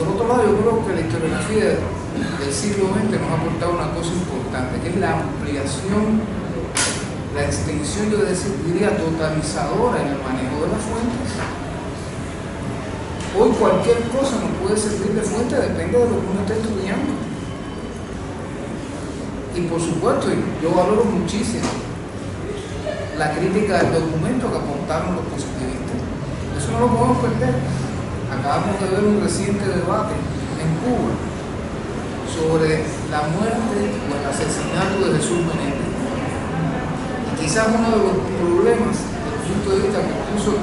Por otro lado, yo creo que la historiografía del siglo XX nos ha aportado una cosa importante, que es la ampliación, la extensión, yo diría, totalizadora en el manejo de las fuentes. Hoy cualquier cosa nos puede servir de fuente, depende de lo que uno esté estudiando. Y por supuesto, yo valoro muchísimo la crítica del documento que aportaron los positivistas. Eso no lo podemos perder. Acabamos de ver un reciente debate en Cuba sobre la muerte o el asesinato de Jesús Menéndez. Y quizás uno de los problemas, desde el punto de vista que incluso el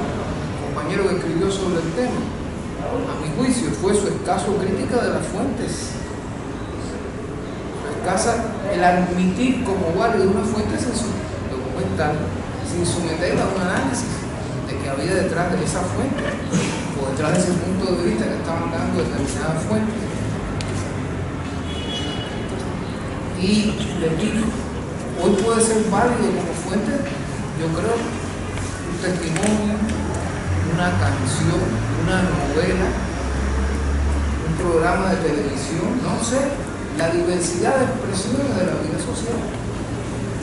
compañero que escribió sobre el tema, a mi juicio, fue su escasa crítica de las fuentes. Su escasa, el admitir como válido una fuente documental, sin someterla a un análisis de que había detrás de esa fuente, o detrás de ese punto de vista que estaban dando determinadas fuentes. Y repito, hoy puede ser válido como fuente, yo creo, un testimonio, una canción, una novela, un programa de televisión, no sé, la diversidad de expresiones de la vida social.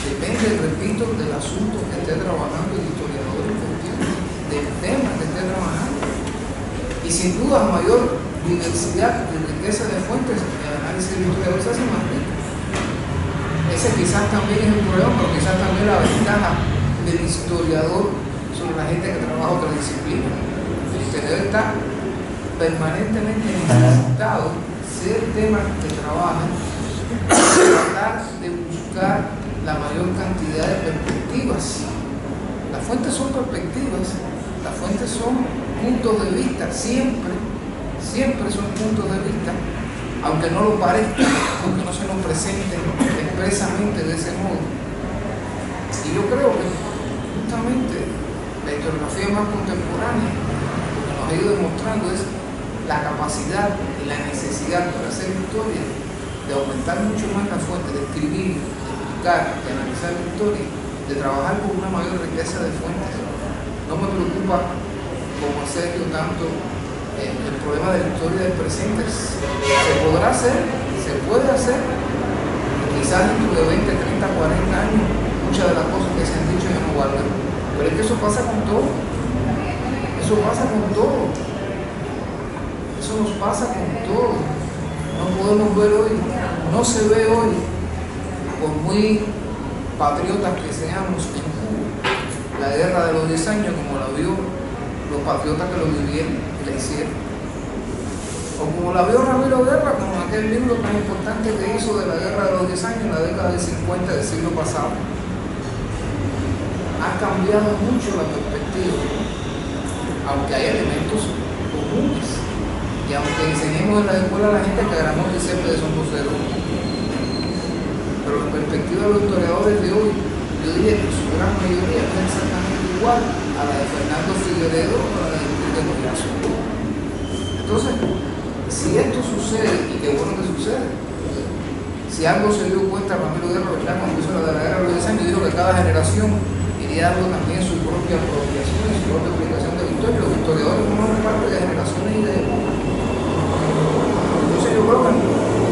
Depende, repito, del asunto que esté trabajando el historiador, del tema que esté trabajando. Y sin duda, mayor diversidad y riqueza de fuentes, el análisis del historiador se hace más rico. Ese quizás también es el problema, pero quizás también la ventaja del historiador sobre la gente que trabaja otra disciplina. El historiador está permanentemente necesitado ser temas que trabajan, tratar de buscar la mayor cantidad de perspectivas. Las fuentes son perspectivas, las fuentes son puntos de vista, siempre son puntos de vista, aunque no lo parezca, aunque no se nos presenten expresamente de ese modo. Y yo creo que justamente la historiografía más contemporánea, lo que nos ha ido demostrando es la capacidad y la necesidad para hacer historia, de aumentar mucho más la fuente, de escribir, de explicar, de analizar la historia, de trabajar con una mayor riqueza de fuentes. No me preocupa, como Sergio, tanto el problema de la historia del presente. Se podrá hacer, se puede hacer, quizás dentro de 20, 30, 40 años muchas de las cosas que se han dicho ya no valgan, pero es que eso pasa con todo, eso nos pasa con todo. No podemos ver hoy, no se ve hoy, por muy patriotas que seamos en Cuba, la guerra de los 10 años como la vio los patriotas que lo vivieron y la hicieron, o como la vio Ramiro Guerra con aquel libro tan importante que hizo de la guerra de los 10 años en la década del 50 del siglo pasado. Ha cambiado mucho la perspectiva, aunque hay elementos comunes, y aunque enseñemos en la escuela a la gente que ganamos que siempre somos cero, pero la perspectiva de los historiadores de hoy, yo diría que su gran mayoría es exactamente igual a la de Fernando Figueredo o a la de Bilderberg. Entonces, si esto sucede, y qué bueno que sucede, si algo se dio cuenta Ramiro Guerra, ¿verdad?, cuando hizo la de la guerra de los 10 años, dijo que cada generación iría dando también su propia apropiación y su propia aplicación de la historia. Los historiadores forman parte de generaciones y de épocas. Entonces, yo creo que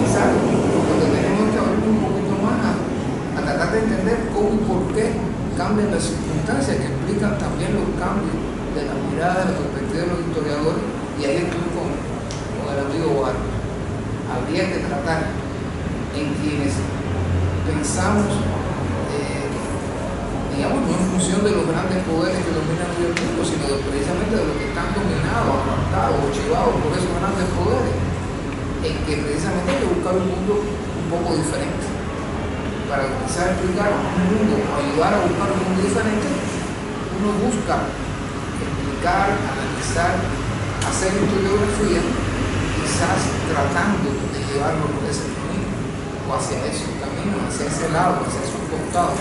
quizás lo que tenemos que abrir un poquito más a tratar de entender cómo y por qué cambian las circunstancias que explican también los cambios de la mirada, de la perspectiva de los historiadores. Y ahí estoy con el amigo Barros. Habría que tratar en quienes pensamos, digamos, no en función de los grandes poderes que dominan hoy el mundo, sino precisamente de los que están dominados, apartados o llevados por esos grandes poderes, en que precisamente hay que buscar un mundo un poco diferente. Para comenzar a explicar un mundo, ayudar a buscar un mundo diferente, uno busca explicar, analizar, hacer historiografía, quizás tratando de llevarlo por ese camino, o hacia esos caminos, hacia ese lado, hacia esos costados.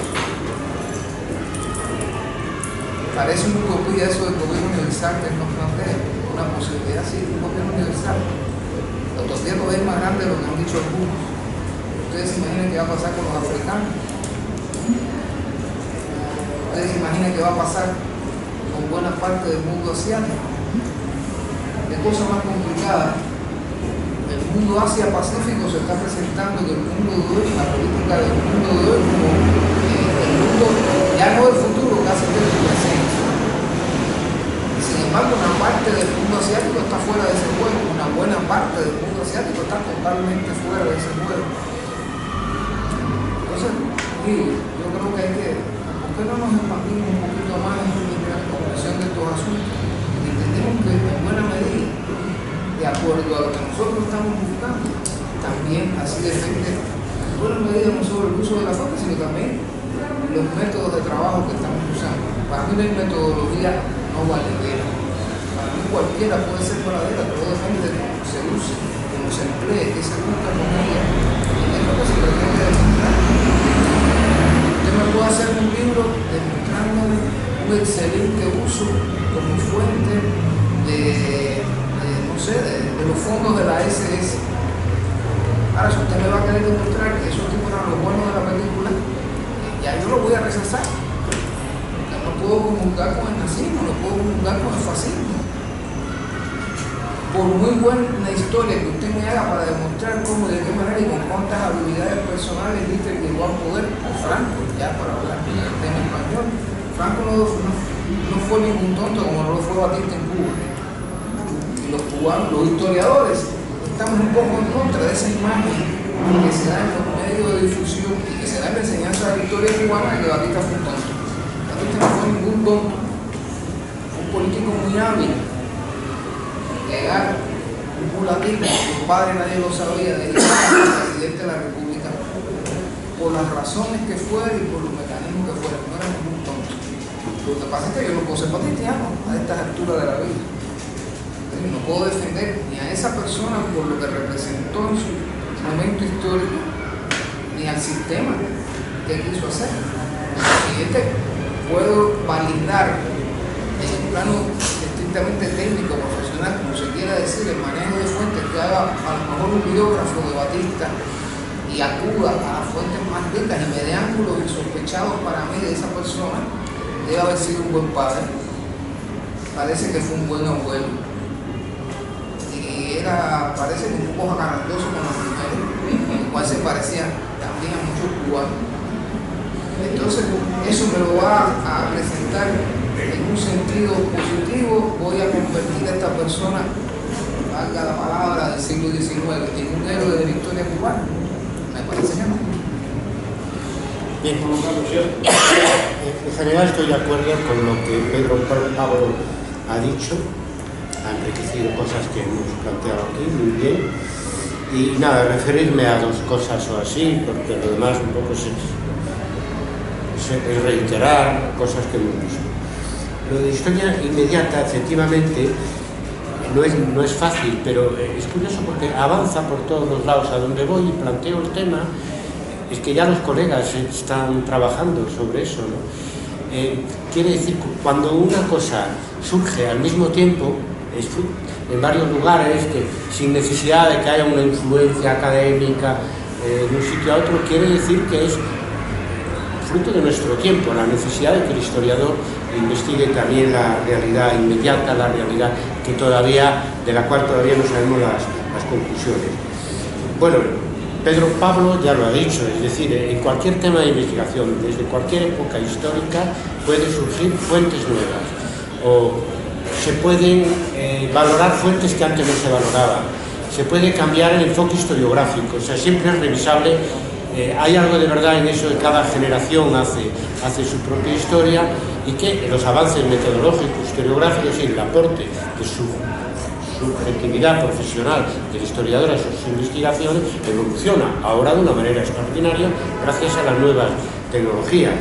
Parece un utopía eso del gobierno universal que nos plantea, una posibilidad así, un gobierno universal. La utopía no es más grande de lo que han dicho algunos. Ustedes se imaginan qué va a pasar con los africanos. Ustedes se imaginan qué va a pasar con buena parte del mundo asiático. De cosas más complicadas, el mundo Asia-Pacífico se está presentando en el mundo de hoy, en la política del mundo de hoy, como el mundo ya no del futuro, casi del presente. Sin embargo, una parte del mundo asiático está fuera de ese juego, una buena parte del mundo asiático está totalmente fuera de ese juego. Entonces, yo creo que hay que, ¿por qué no nos expandirnos un poquito más en la comprensión de estos asuntos? Entendemos que en buena medida, de acuerdo a lo que nosotros estamos buscando, también así depende, en buena medida no solo el uso de la fuerza, sino también los métodos de trabajo que estamos usando. Para mí no hay metodología no valedera. Para mí cualquiera puede ser valedera, todo depende de cómo se use, cómo se emplee, qué se busca con ella. Y es lo que se pretende demostrar. Usted me puede hacer un libro demostrándome un excelente uso como fuente de los fondos de la SS. Ahora, si usted me va a querer demostrar que esos tipos eran los buenos de la película, ya yo lo voy a rechazar. Porque no puedo comulgar con el nazismo, no puedo comulgar con el fascismo. Por muy buena historia que usted me haga para demostrar cómo, de qué manera y con cuántas habilidades personales Hitler llegó al poder, o Franco, ya para hablar del tema español, Franco no fue ningún tonto como no lo fue Batista en Cuba. Y los cubanos, los historiadores, estamos un poco en contra de esa imagen que se da en los medios de difusión y que se da en la enseñanza de la historia cubana de que Batista fue un tonto. Batista no fue ningún tonto, fue un político muy hábil, legal, un pulativo, su padre nadie lo sabía, de presidente de la República, por las razones que fuera y por los mecanismos que fuera, no era ningún tonto. Lo que pasa es que yo no puedo ser batitiano a estas alturas de la vida. No puedo defender ni a esa persona por lo que representó en su momento histórico, ni al sistema que quiso hacer. Y puedo validar en un plano estrictamente técnico, profesional, como se quiera decir, el manejo de fuentes que haga a lo mejor un biógrafo de Batista y acuda a las fuentes más ricas y me dé ángulos insospechados para mí de esa persona, debe haber sido un buen padre, parece que fue un buen abuelo, y era, parece que un poco agarrandoso con las mujeres, el cual se parecía también a muchos cubanos. Entonces, eso me lo va a presentar en un sentido positivo. Voy a convertir a esta persona, valga la palabra, del siglo XIX, en un héroe de la historia cubana. Me parece que no. Bien, en general estoy de acuerdo con lo que Pedro Pablo ha dicho, ha enriquecido cosas que hemos planteado aquí, muy bien, y nada, referirme a dos cosas o así, porque lo demás un poco es reiterar cosas que hemos visto. Lo de historia inmediata, efectivamente, no es fácil, pero es curioso porque avanza por todos los lados. A donde voy y planteo el tema, es que ya los colegas están trabajando sobre eso, ¿no? Quiere decir, cuando una cosa surge al mismo tiempo, en varios lugares, sin necesidad de que haya una influencia académica de un sitio a otro, quiere decir que es fruto de nuestro tiempo, la necesidad de que el historiador investigue también la realidad inmediata, la realidad que todavía, de la cual todavía no sabemos las conclusiones. Bueno, Pedro Pablo ya lo ha dicho, es decir, en cualquier tema de investigación, desde cualquier época histórica, pueden surgir fuentes nuevas, o se pueden valorar fuentes que antes no se valoraban, se puede cambiar el enfoque historiográfico, o sea, siempre es revisable Hay algo de verdad en eso, que cada generación hace su propia historia, y que los avances metodológicos, historiográficos y el aporte de su actividad profesional del historiador a sus investigaciones evoluciona ahora de una manera extraordinaria gracias a las nuevas tecnologías.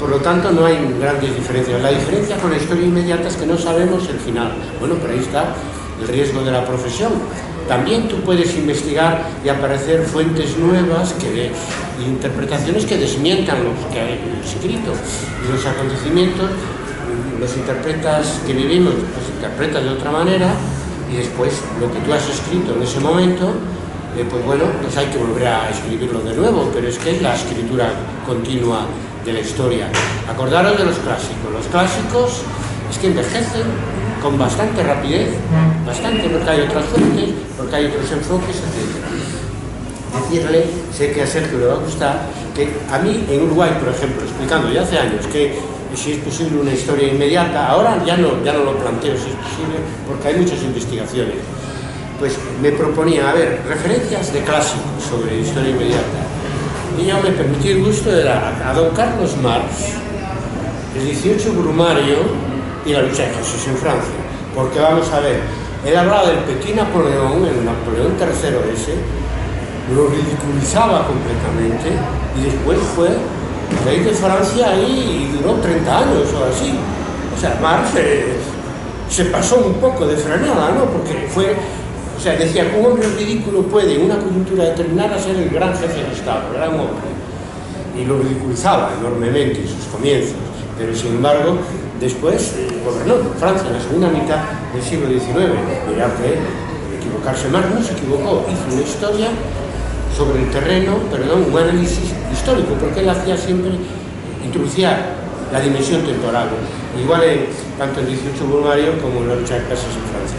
Por lo tanto, no hay grandes diferencias. La diferencia con la historia inmediata es que no sabemos el final. Bueno, pero ahí está el riesgo de la profesión. También tú puedes investigar y aparecer fuentes nuevas y interpretaciones que desmientan los que hay escrito. Y los acontecimientos los interpretas que vivimos, los interpretas de otra manera, y después lo que tú has escrito en ese momento, pues bueno, pues hay que volver a escribirlo de nuevo, pero es que es la escritura continua de la historia. Acordaros de los clásicos. Los clásicos es que envejecen con bastante rapidez, bastante, porque hay otras fuentes, porque hay otros enfoques, etc. Decirle, sé que a Sergio le va a gustar, que a mí en Uruguay, por ejemplo, explicando ya hace años que si es posible una historia inmediata, ahora ya no lo planteo si es posible, porque hay muchas investigaciones, pues me proponían, a ver, referencias de clásicos sobre historia inmediata. Y yo me permití el gusto de a don Carlos Marx, el 18 Brumario, y la lucha de Jesús en Francia, porque vamos a ver, él hablaba del petit Napoleón, el Napoleón III ese, lo ridiculizaba completamente, y después fue rey de Francia ahí y duró 30 años o así. O sea, Marx se pasó un poco de frenada, ¿no? Porque fue, o sea, decía, un hombre ridículo puede en una coyuntura determinada ser el gran jefe del Estado, el gran hombre, y lo ridiculizaba enormemente en sus comienzos, pero sin embargo, después gobernó Francia en la segunda mitad del siglo XIX. Mirad que equivocarse más no se equivocó, hizo una historia sobre el terreno, perdón, un análisis histórico, porque él hacía siempre, introducía la dimensión temporal, igual tanto el 18 Brumario como en la lucha de clases en Francia.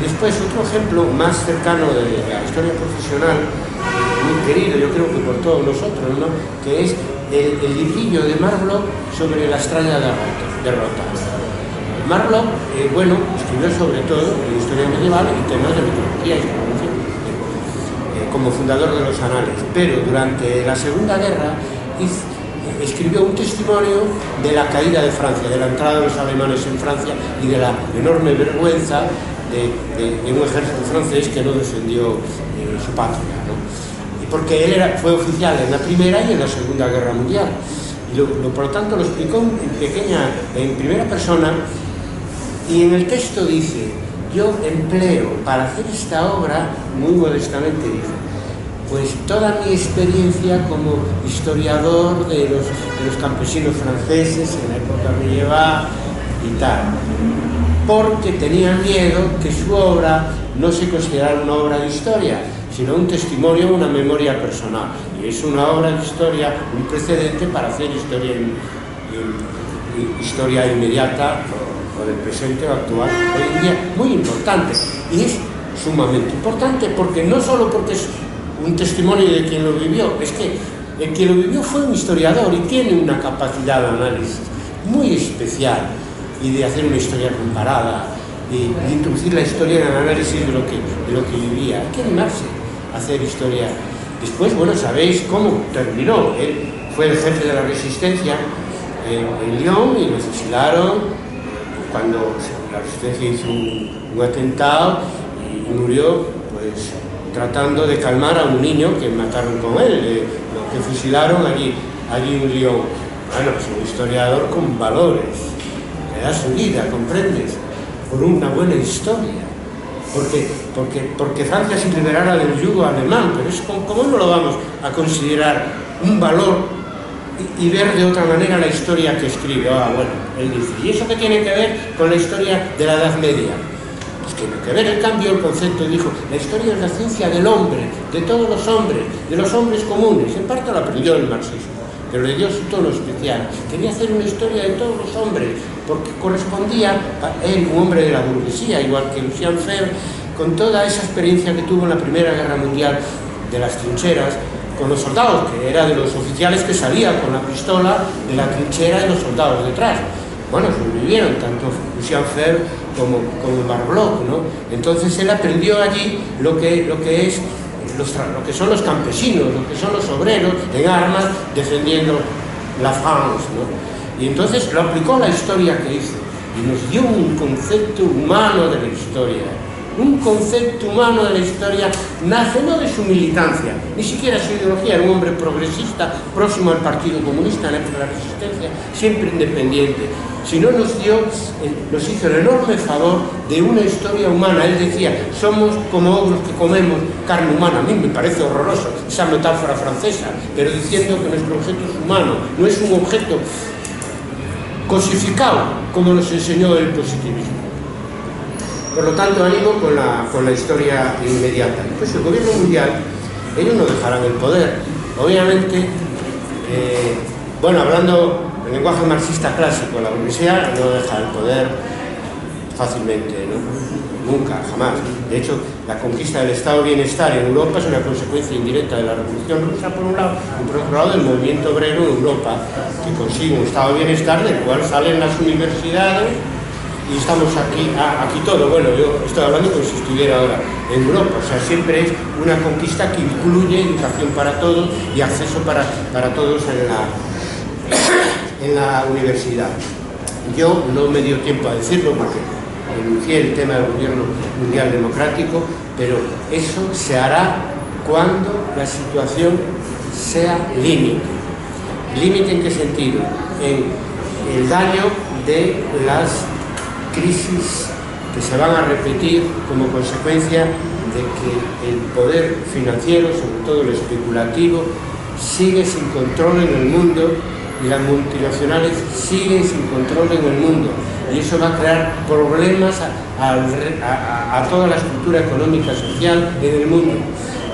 Y después otro ejemplo más cercano de la historia profesional, muy querido yo creo que por todos nosotros, ¿no?, que es el librillo de Marc Bloch sobre la extraña derrota. Marc Bloch, bueno, escribió sobre todo en historia medieval y temas de mitología y como fundador de los Anales, pero durante la Segunda Guerra escribió un testimonio de la caída de Francia, de la entrada de los alemanes en Francia y de la enorme vergüenza de un ejército francés que no defendió su patria, ¿no? Porque él fue oficial en la Primera y en la Segunda Guerra Mundial. Y por lo tanto lo explicó en primera persona, y en el texto dice, yo empleo para hacer esta obra, muy modestamente dice, pues toda mi experiencia como historiador de los campesinos franceses en la época medieval y tal, porque tenía miedo que su obra no se considerara una obra de historia, sino un testimonio, una memoria personal. Y es una obra de historia, un precedente para hacer historia, historia inmediata o del presente o actual, hoy en día, muy importante. Y es sumamente importante, porque no solo porque es un testimonio de quien lo vivió, es que el que lo vivió fue un historiador y tiene una capacidad de análisis muy especial y de hacer una historia comparada y introducir la historia en el análisis de lo que vivía. Hay que animarse hacer historia. Después, bueno, sabéis cómo terminó. Él fue el jefe de la resistencia en Lyon y lo fusilaron cuando la resistencia hizo un atentado, y murió pues tratando de calmar a un niño que mataron con él, lo que fusilaron allí en Lyon. Bueno, es un historiador con valores, le da su vida, comprendes, por una buena historia. Porque Francia se liberara del yugo alemán, pero es ¿cómo no lo vamos a considerar un valor y ver de otra manera la historia que escribe? Ah, bueno, él dice, ¿y eso qué tiene que ver con la historia de la Edad Media? Pues tiene que ver, él cambió el concepto y dijo, la historia es la ciencia del hombre, de todos los hombres, de los hombres comunes. En parte la aprendió el marxismo, pero le dio su tono especial. Quería hacer una historia de todos los hombres, porque correspondía a él, un hombre de la burguesía, igual que Lucien Febvre, con toda esa experiencia que tuvo en la Primera Guerra Mundial de las trincheras, con los soldados, que era de los oficiales que salía con la pistola de la trinchera y los soldados detrás. Bueno, sobrevivieron tanto Lucien Febvre como Marc Bloch, ¿no? Entonces él aprendió allí lo que es lo que son los campesinos, lo que son los obreros en armas defendiendo la France, ¿no? Y entonces lo aplicó a la historia que hizo y nos dio un concepto humano de la historia. Un concepto humano de la historia nace no de su militancia, ni siquiera su ideología. Era un hombre progresista, próximo al Partido Comunista, en la época de la Resistencia, siempre independiente. Sino nos hizo el enorme favor de una historia humana. Él decía, somos como ogros que comemos carne humana. A mí me parece horroroso esa metáfora francesa, pero diciendo que nuestro objeto es humano, no es un objeto cosificado, como nos enseñó el positivismo. Por lo tanto, animo con la historia inmediata. Pues el gobierno mundial, ellos no dejarán el poder. Obviamente, bueno, hablando en lenguaje marxista clásico, la burguesía no deja el poder fácilmente, ¿no? Nunca, jamás. De hecho, la conquista del estado de bienestar en Europa es una consecuencia indirecta de la revolución rusa, por un lado, y por otro lado, del movimiento obrero en Europa, que consigue un estado de bienestar del cual salen las universidades. Y estamos aquí todo, bueno, yo estoy hablando como si estuviera ahora en Europa, o sea, siempre es una conquista que incluye educación para todos y acceso para todos en la universidad. Yo no me dio tiempo a decirlo porque enuncié el tema del gobierno mundial democrático, pero eso se hará cuando la situación sea límite. ¿Límite en qué sentido? En el daño de las crisis que se van a repetir como consecuencia de que el poder financiero, sobre todo el especulativo, sigue sin control en el mundo y las multinacionales siguen sin control en el mundo, y eso va a crear problemas a toda la estructura económica social en el mundo.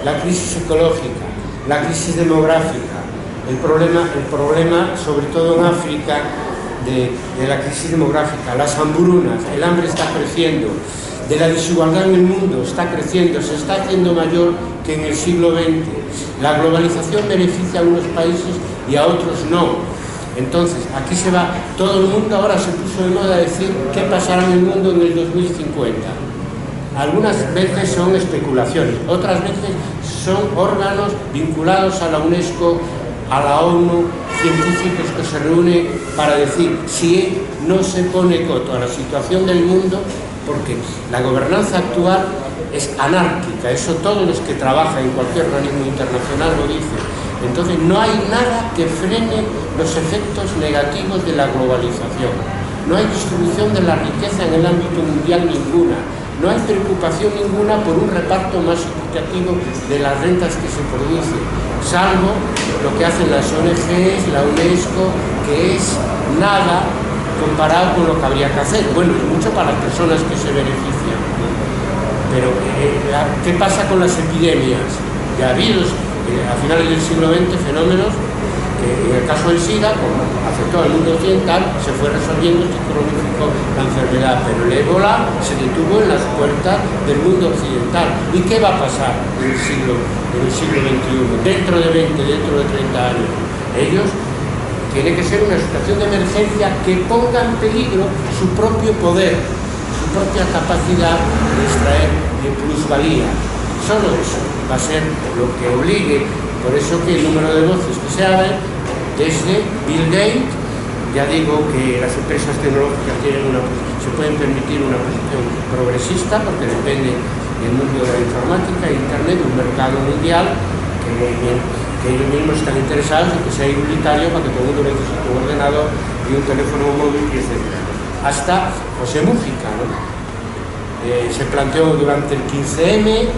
La crisis ecológica, la crisis demográfica, el problema sobre todo en África de la crisis demográfica, las hambrunas, el hambre está creciendo, de la desigualdad en el mundo está creciendo, se está haciendo mayor que en el siglo XX. La globalización beneficia a unos países y a otros no. Entonces, aquí se va, todo el mundo ahora se puso de moda a decir qué pasará en el mundo en el 2050. Algunas veces son especulaciones, otras veces son órganos vinculados a la UNESCO, a la ONU, científicos que se reúnen para decir si no se pone coto a la situación del mundo, porque la gobernanza actual es anárquica, eso todos los que trabajan en cualquier organismo internacional lo dicen. Entonces no hay nada que frene los efectos negativos de la globalización, no hay distribución de la riqueza en el ámbito mundial ninguna, no hay preocupación ninguna por un reparto más equitativo de las rentas que se producen, salvo lo que hacen las ONGs, la UNESCO, que es nada comparado con lo que habría que hacer. Bueno, es mucho para las personas que se benefician, ¿no? Pero ¿qué pasa con las epidemias? Ya ha habido a finales del siglo XX fenómenos que en el caso del SIDA, como afectó al mundo occidental, se fue resolviendo psicológico la enfermedad, pero el ébola se detuvo en las puertas del mundo occidental. ¿Y qué va a pasar en el siglo XXI, dentro de 20, dentro de 30 años? Ellos tiene que ser una situación de emergencia que ponga en peligro su propio poder, su propia capacidad de extraer de plusvalía. Solo eso va a ser lo que obligue. Por eso que el número de voces que se abren, desde Bill Gates, ya digo que las empresas tecnológicas se pueden permitir una posición progresista porque depende del mundo de la informática e internet, un mercado mundial que ellos mismos están interesados en que sea igualitario para que todo el mundo necesite un ordenador y un teléfono móvil, etc. Hasta José Mújica, ¿no? Se planteó durante el 15M,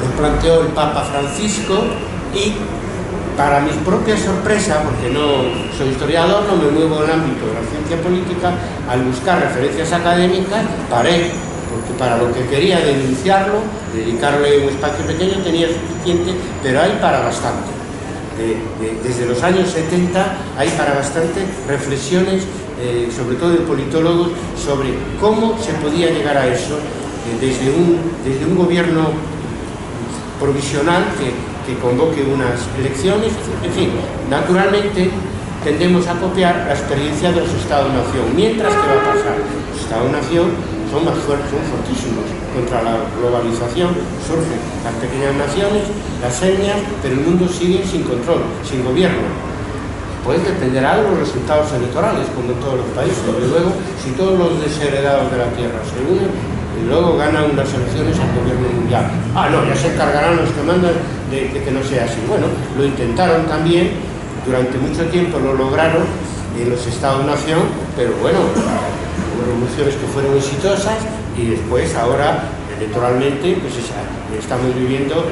lo planteó el Papa Francisco y, para mi propia sorpresa, porque no soy historiador, no me muevo en el ámbito de la ciencia política, al buscar referencias académicas paré, porque para lo que quería denunciarlo, dedicarle un espacio pequeño tenía suficiente, pero hay para bastante. Desde los años 70 hay para bastante reflexiones, sobre todo de politólogos, sobre cómo se podía llegar a eso desde un gobierno provisional que convoque unas elecciones, en fin, naturalmente tendemos a copiar la experiencia de los Estados-Nación. Mientras, ¿qué va a pasar? Los Estados-Nación son más fuertes, son fortísimos. Contra la globalización surgen las pequeñas naciones, las etnias, pero el mundo sigue sin control, sin gobierno. Pues dependerá de los resultados electorales, como en todos los países. Desde luego, si todos los desheredados de la tierra se unen, y luego ganan unas elecciones al gobierno mundial. Ah, no, ya se encargarán los que mandan de que no sea así. Bueno, lo intentaron también, durante mucho tiempo lo lograron en los Estados-Nación, pero bueno, hubo revoluciones que fueron exitosas y después ahora, electoralmente, pues estamos viviendo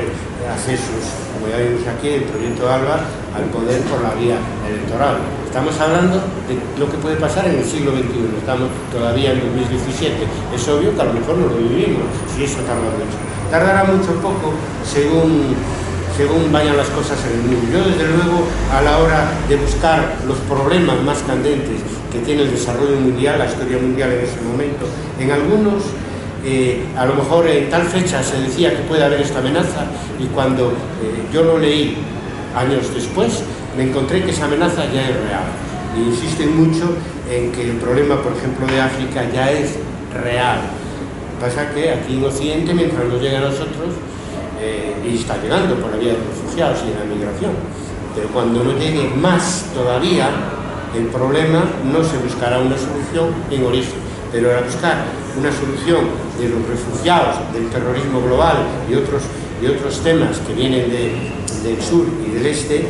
accesos, como ya vimos aquí, el proyecto ALBA, al poder por la vía electoral. Estamos hablando de lo que puede pasar en el siglo XXI, estamos todavía en 2017. Es obvio que a lo mejor no lo vivimos, si eso tarda mucho. Tardará mucho o poco según vayan las cosas en el mundo. Yo, desde luego, a la hora de buscar los problemas más candentes que tiene el desarrollo mundial, la historia mundial en ese momento, en algunos, a lo mejor en tal fecha se decía que puede haber esta amenaza, y cuando yo lo leí años después, me encontré que esa amenaza ya es real. E insisten mucho en que el problema, por ejemplo, de África ya es real. Pasa que aquí en Occidente, mientras nos llega a nosotros, y está llegando por la vía de los refugiados y de la migración, pero cuando no llegue más todavía, el problema no se buscará una solución en origen, pero era buscar una solución de los refugiados, del terrorismo global y otros temas que vienen del sur y del este.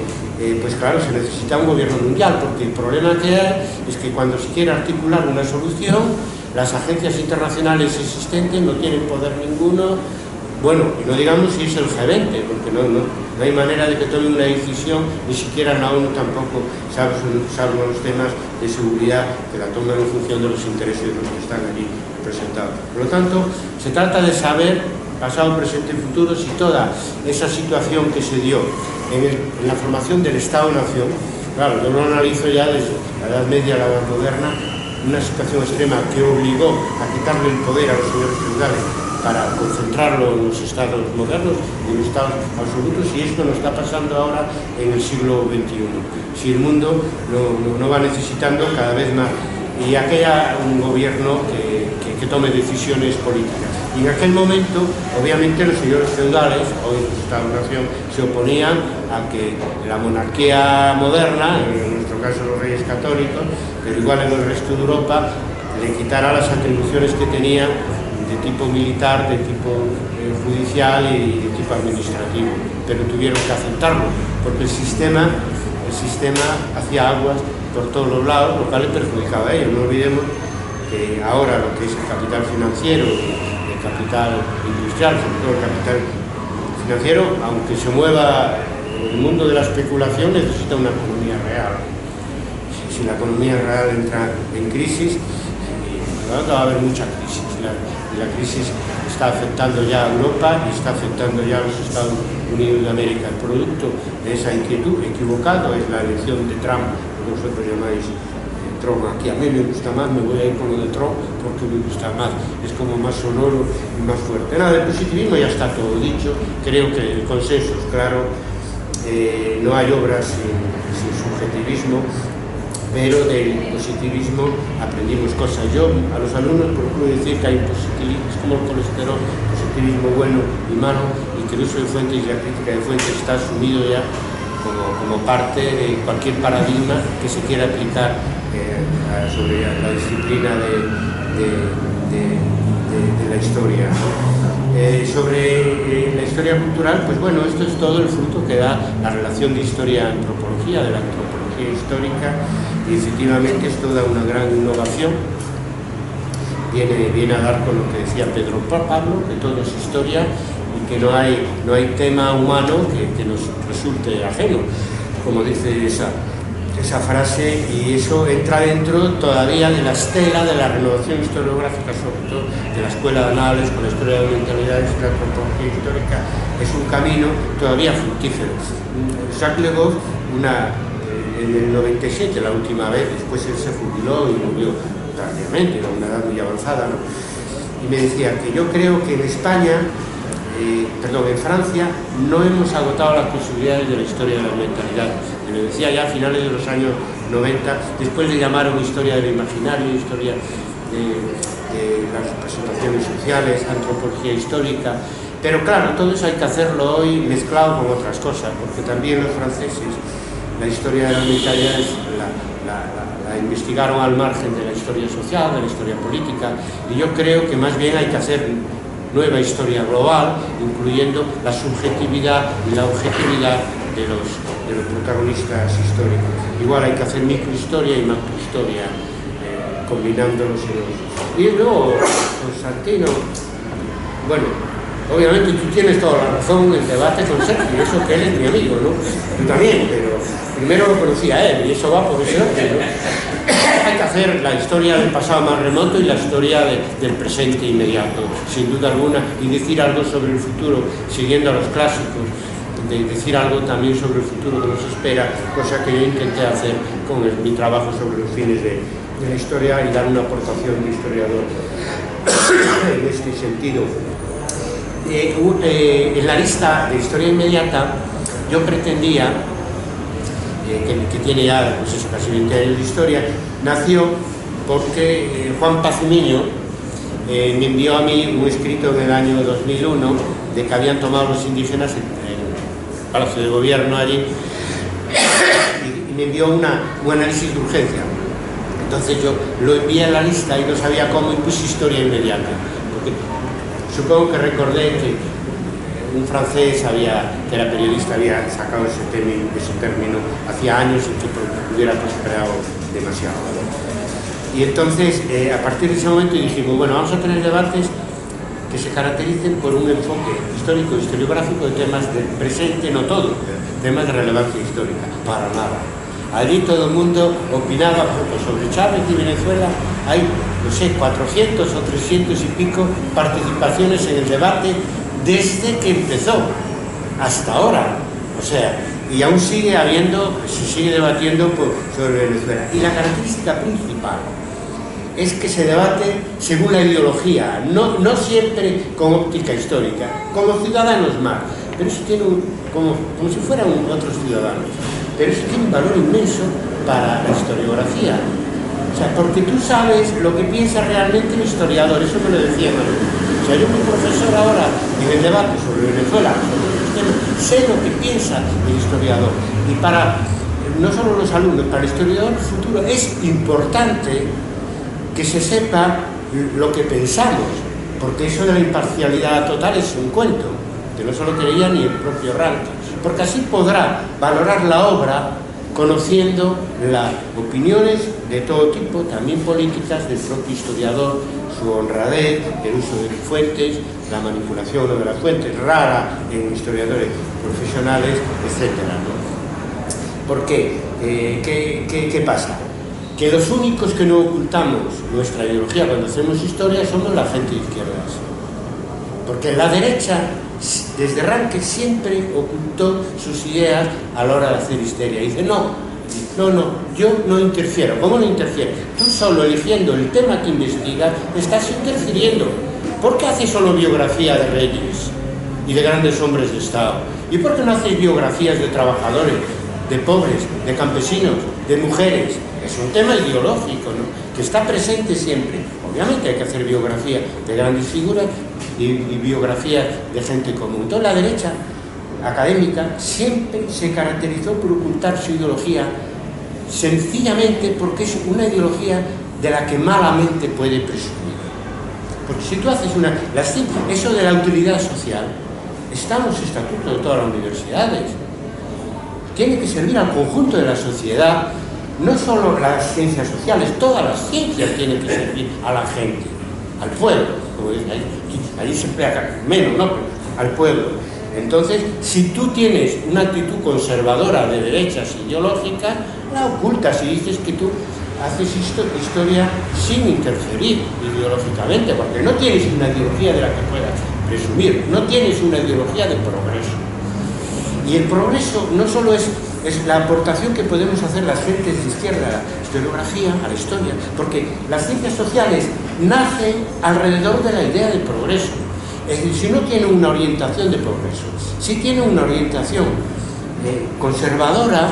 Pues claro, se necesita un gobierno mundial, porque el problema que hay es que cuando se quiere articular una solución, las agencias internacionales existentes no tienen poder ninguno. Bueno, y no digamos si es el G20, porque no hay manera de que tome una decisión, ni siquiera la ONU tampoco, salvo los temas de seguridad que la toman en función de los intereses de los que están allí presentados. Por lo tanto, se trata de saber, pasado, presente y futuro, si toda esa situación que se dio en la formación del Estado-Nación, claro, yo lo analizo ya desde la Edad Media a la Edad Moderna, una situación extrema que obligó a quitarle el poder a los señores feudales para concentrarlo en los estados modernos y en los estados absolutos, y esto nos está pasando ahora en el siglo XXI. Si el mundo no va necesitando cada vez más, y aquella un gobierno que tome decisiones políticas. Y en aquel momento, obviamente, los señores feudales, hoy en los Estados-Nación, se oponían a que la monarquía moderna, en nuestro caso los reyes católicos, pero igual en el resto de Europa, le quitara las atribuciones que tenían de tipo militar, de tipo judicial y de tipo administrativo, pero tuvieron que aceptarlo, porque el sistema hacía aguas por todos los lados, lo cual les perjudicaba a ellos. No olvidemos que ahora lo que es el capital financiero, el capital industrial, sobre todo el capital financiero, aunque se mueva el mundo de la especulación, necesita una economía real. Si la economía real entra en crisis, va a haber mucha crisis. La crisis está afectando ya a Europa y está afectando ya a los Estados Unidos de América. El producto de esa inquietud equivocada es la elección de Trump, que vosotros llamáis Trump. Aquí a mí me gusta más, me voy a ir por lo de Trump porque me gusta más, es como más sonoro y más fuerte. Nada, el positivismo ya está todo dicho, creo que el consenso es claro, no hay obras sin subjetivismo, pero del positivismo aprendimos cosas. Yo a los alumnos procuro decir que hay un positivismo, es como el colesterol, positivismo bueno y malo, y que el uso de fuentes y la crítica de fuentes está asumido ya como parte de cualquier paradigma que se quiera aplicar sobre la disciplina de la historia, ¿no? Sobre la historia cultural, pues bueno, esto es todo el fruto que da la relación de historia-antropología, de la antropología histórica, y efectivamente esto da una gran innovación. Viene a dar con lo que decía Pedro Pablo, que todo es historia y que no hay tema humano que nos resulte ajeno, como dice esa frase, y eso entra dentro todavía de la estela de la renovación historiográfica, sobre todo de la escuela de Anales, con la historia de mentalidades y la antropología histórica. Es un camino todavía fructífero. Jacques Le Goff, en el 97, la última vez, después él se jubiló y murió tardíamente, era una edad muy avanzada, ¿no? Y me decía que yo creo que en España, en Francia, no hemos agotado las posibilidades de la historia de la mentalidad. Y me decía ya a finales de los años 90, después le llamaron historia del imaginario, historia de las representaciones sociales, antropología histórica. Pero claro, todo eso hay que hacerlo hoy mezclado con otras cosas, porque también los franceses la historia de la militarista la investigaron al margen de la historia social, de la historia política, y yo creo que más bien hay que hacer nueva historia global, incluyendo la subjetividad y la objetividad de los protagonistas históricos. Igual hay que hacer microhistoria y macrohistoria, combinándolos en los... Y luego, Constantino, bueno, obviamente tú tienes toda la razón en el debate con Sergio, eso que él es mi amigo, ¿no? Yo también, pero primero lo conocía él, y eso va por eso, ¿no? Hay que hacer la historia del pasado más remoto y la historia del presente inmediato, sin duda alguna, y decir algo sobre el futuro, siguiendo a los clásicos, de decir algo también sobre el futuro que nos espera, cosa que yo intenté hacer con mi trabajo sobre los fines de la historia, y dar una aportación de historiador en este sentido. En la lista de historia inmediata yo pretendía, que tiene ya pues eso, casi 20 años de historia, nació porque Juan Pazmiño me envió a mí un escrito del año 2001 de que habían tomado los indígenas en el Palacio de Gobierno allí, y me envió un análisis de urgencia. Entonces yo lo envié a la lista y no sabía cómo, y puse historia inmediata, porque supongo que recordé que un francés que era periodista, había sacado ese término hacía años, y que hubiera prosperado demasiado, ¿no? Y entonces, a partir de ese momento dijimos, bueno, vamos a tener debates que se caractericen por un enfoque histórico, historiográfico, de temas del presente, no todo, temas de relevancia histórica, para nada. Allí todo el mundo opinaba, por ejemplo, sobre Chávez y Venezuela. Hay, no sé, 400 o 300 y pico participaciones en el debate desde que empezó hasta ahora, o sea, y aún sigue habiendo, se sigue debatiendo sobre Venezuela. Y la característica principal es que se debate según la ideología, no siempre con óptica histórica, como ciudadanos más, pero eso tiene como si fueran otros ciudadanos, pero eso tiene un valor inmenso para la historiografía. O sea, porque tú sabes lo que piensa realmente el historiador, eso me lo decía Manuel. O sea, yo como profesor ahora en el debate sobre Venezuela, sé lo que piensa el historiador. Y para, no solo los alumnos, para el historiador futuro es importante que se sepa lo que pensamos, porque eso de la imparcialidad total es un cuento, que no se lo creía ni el propio Ranke, porque así podrá valorar la obra conociendo las opiniones de todo tipo, también políticas, del propio historiador, su honradez, el uso de fuentes, la manipulación de las fuentes, rara en historiadores profesionales, etc., ¿no? ¿Por qué? ¿Qué pasa? Que los únicos que no ocultamos nuestra ideología cuando hacemos historia somos la gente de izquierdas, porque la derecha desde Ranke siempre ocultó sus ideas a la hora de hacer histeria. Dice, no, yo no interfiero. ¿Cómo no interfiero? Tú solo eligiendo el tema que investigas, estás interfiriendo. ¿Por qué haces solo biografía de reyes y de grandes hombres de Estado? ¿Y por qué no haces biografías de trabajadores, de pobres, de campesinos, de mujeres? Es un tema ideológico, ¿no?, que está presente siempre. Obviamente hay que hacer biografía de grandes figuras y biografías de gente común. Entonces la derecha académica siempre se caracterizó por ocultar su ideología, sencillamente porque es una ideología de la que malamente puede presumir. Porque si tú haces eso de la utilidad social, está en los estatutos de todas las universidades. Tiene que servir al conjunto de la sociedad, no solo las ciencias sociales, todas las ciencias tienen que servir a la gente, al pueblo, como dicen ahí se emplea menos, ¿no?, al pueblo. Entonces, si tú tienes una actitud conservadora de derechas ideológicas, la ocultas y dices que tú haces historia sin interferir ideológicamente, porque no tienes una ideología de la que puedas presumir, no tienes una ideología de progreso. Y el progreso no solo es la aportación que podemos hacer las gentes de izquierda a la historiografía, a la historia, porque las ciencias sociales nacen alrededor de la idea de progreso. Es decir, si no tiene una orientación de progreso, si tiene una orientación conservadora,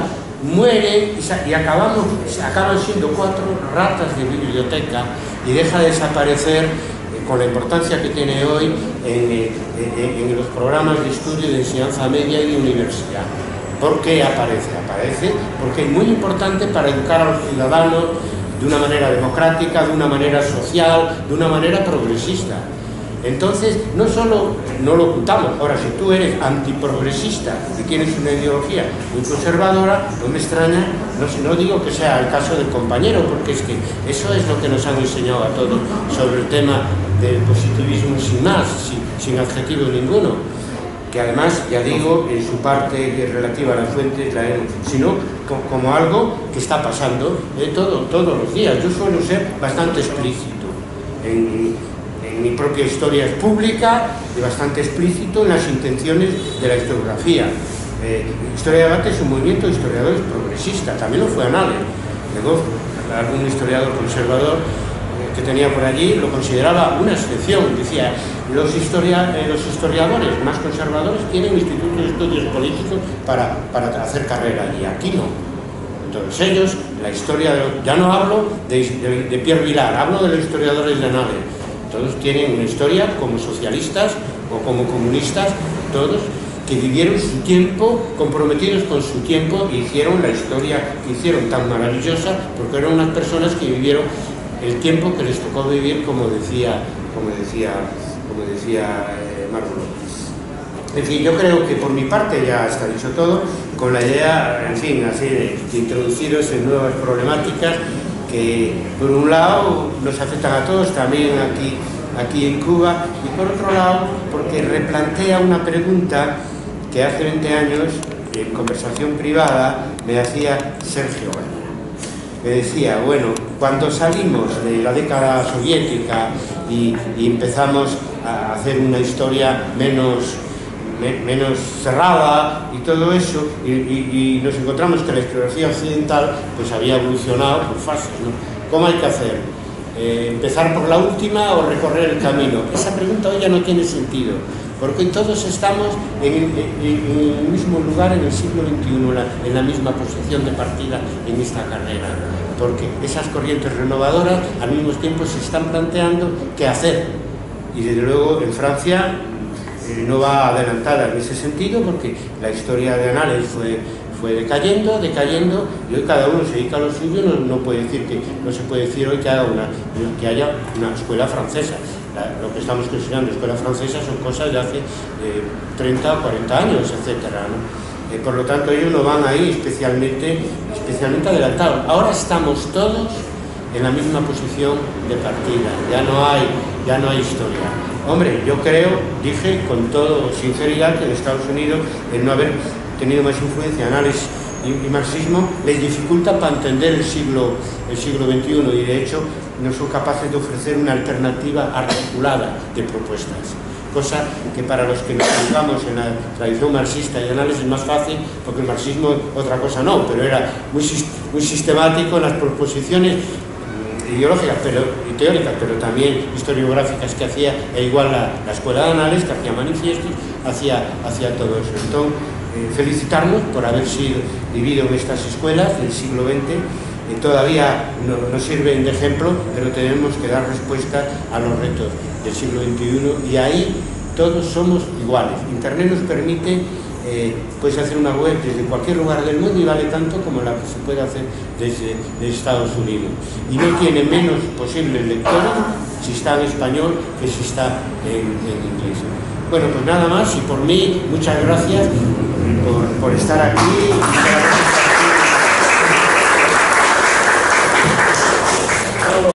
muere y acaban siendo cuatro ratas de biblioteca y deja de desaparecer con la importancia que tiene hoy en los programas de estudio de enseñanza media y de universidad. ¿Por qué aparece? Aparece porque es muy importante para educar a los ciudadanos de una manera democrática, de una manera social, de una manera progresista. Entonces, no solo no lo ocultamos, ahora si tú eres antiprogresista y tienes una ideología muy conservadora, no me extraña, no digo que sea el caso del compañero, porque es que eso es lo que nos han enseñado a todos sobre el tema del positivismo sin más, sin adjetivo ninguno, que además, ya digo, en su parte relativa a las fuentes, sino como algo que está pasando todos los días. Yo suelo ser bastante explícito en mi propia historia es pública y bastante explícito en las intenciones de la historiografía. Historia a Debate es un movimiento de historiadores progresistas, también lo fue Anales. Luego, algún historiador conservador que tenía por allí lo consideraba una excepción, decía, los historiadores más conservadores tienen institutos de estudios políticos para hacer carrera allí, aquí no. Entonces ellos, la historia, ya no hablo de Pierre Vilar, hablo de los historiadores de Anales. Todos tienen una historia como socialistas o como comunistas, todos que vivieron su tiempo, comprometidos con su tiempo, e hicieron la historia que hicieron tan maravillosa, porque eran unas personas que vivieron el tiempo que les tocó vivir, como decía Marc Bloch. En fin, yo creo que por mi parte ya está dicho todo, con la idea, en fin, así de introduciros en nuevas problemáticas que por un lado nos afectan a todos, también aquí en Cuba, y por otro lado porque replantea una pregunta que hace 20 años en conversación privada me hacía Sergio Guerra. Me decía, bueno, cuando salimos de la década soviética y empezamos a hacer una historia menos cerrada y todo eso, y nos encontramos que la historiografía occidental pues había evolucionado por fases, ¿no? ¿Cómo hay que hacer? ¿Empezar por la última o recorrer el camino? Esa pregunta hoy ya no tiene sentido, porque todos estamos en el mismo lugar en el siglo XXI, en la misma posición de partida en esta carrera, porque esas corrientes renovadoras al mismo tiempo se están planteando qué hacer, y desde luego en Francia no va adelantada en ese sentido, porque la historia de Anales fue decayendo, y hoy cada uno se dedica a lo suyo. No se puede decir hoy que haya una escuela francesa. Lo que estamos considerando escuela francesa son cosas de hace 30 o 40 años, etcétera, ¿no? Por lo tanto ellos no van ahí especialmente adelantados. Ahora estamos todos en la misma posición de partida, ya no hay historia. Hombre, yo creo, dije con toda sinceridad, que en Estados Unidos el no haber tenido más influencia en Anales y marxismo les dificulta para entender el siglo XXI, y de hecho no son capaces de ofrecer una alternativa articulada de propuestas, cosa que para los que nos educamos en la tradición marxista y Anales es más fácil, porque el marxismo otra cosa no, pero era muy sistemático en las proposiciones ideológicas y teóricas, pero también historiográficas que hacía, e igual la escuela de Anales, que hacía manifiestos, hacía todo eso. Entonces, felicitarnos por haber sido vivido en estas escuelas del siglo XX, que todavía no sirven de ejemplo, pero tenemos que dar respuesta a los retos del siglo XXI, y ahí todos somos iguales. Internet nos permite, puedes hacer una web desde cualquier lugar del mundo y vale tanto como la que se puede hacer desde Estados Unidos, y no tiene menos posibles lectores si está en español que si está en inglés. Bueno, pues nada más, y por mí, muchas gracias por estar aquí.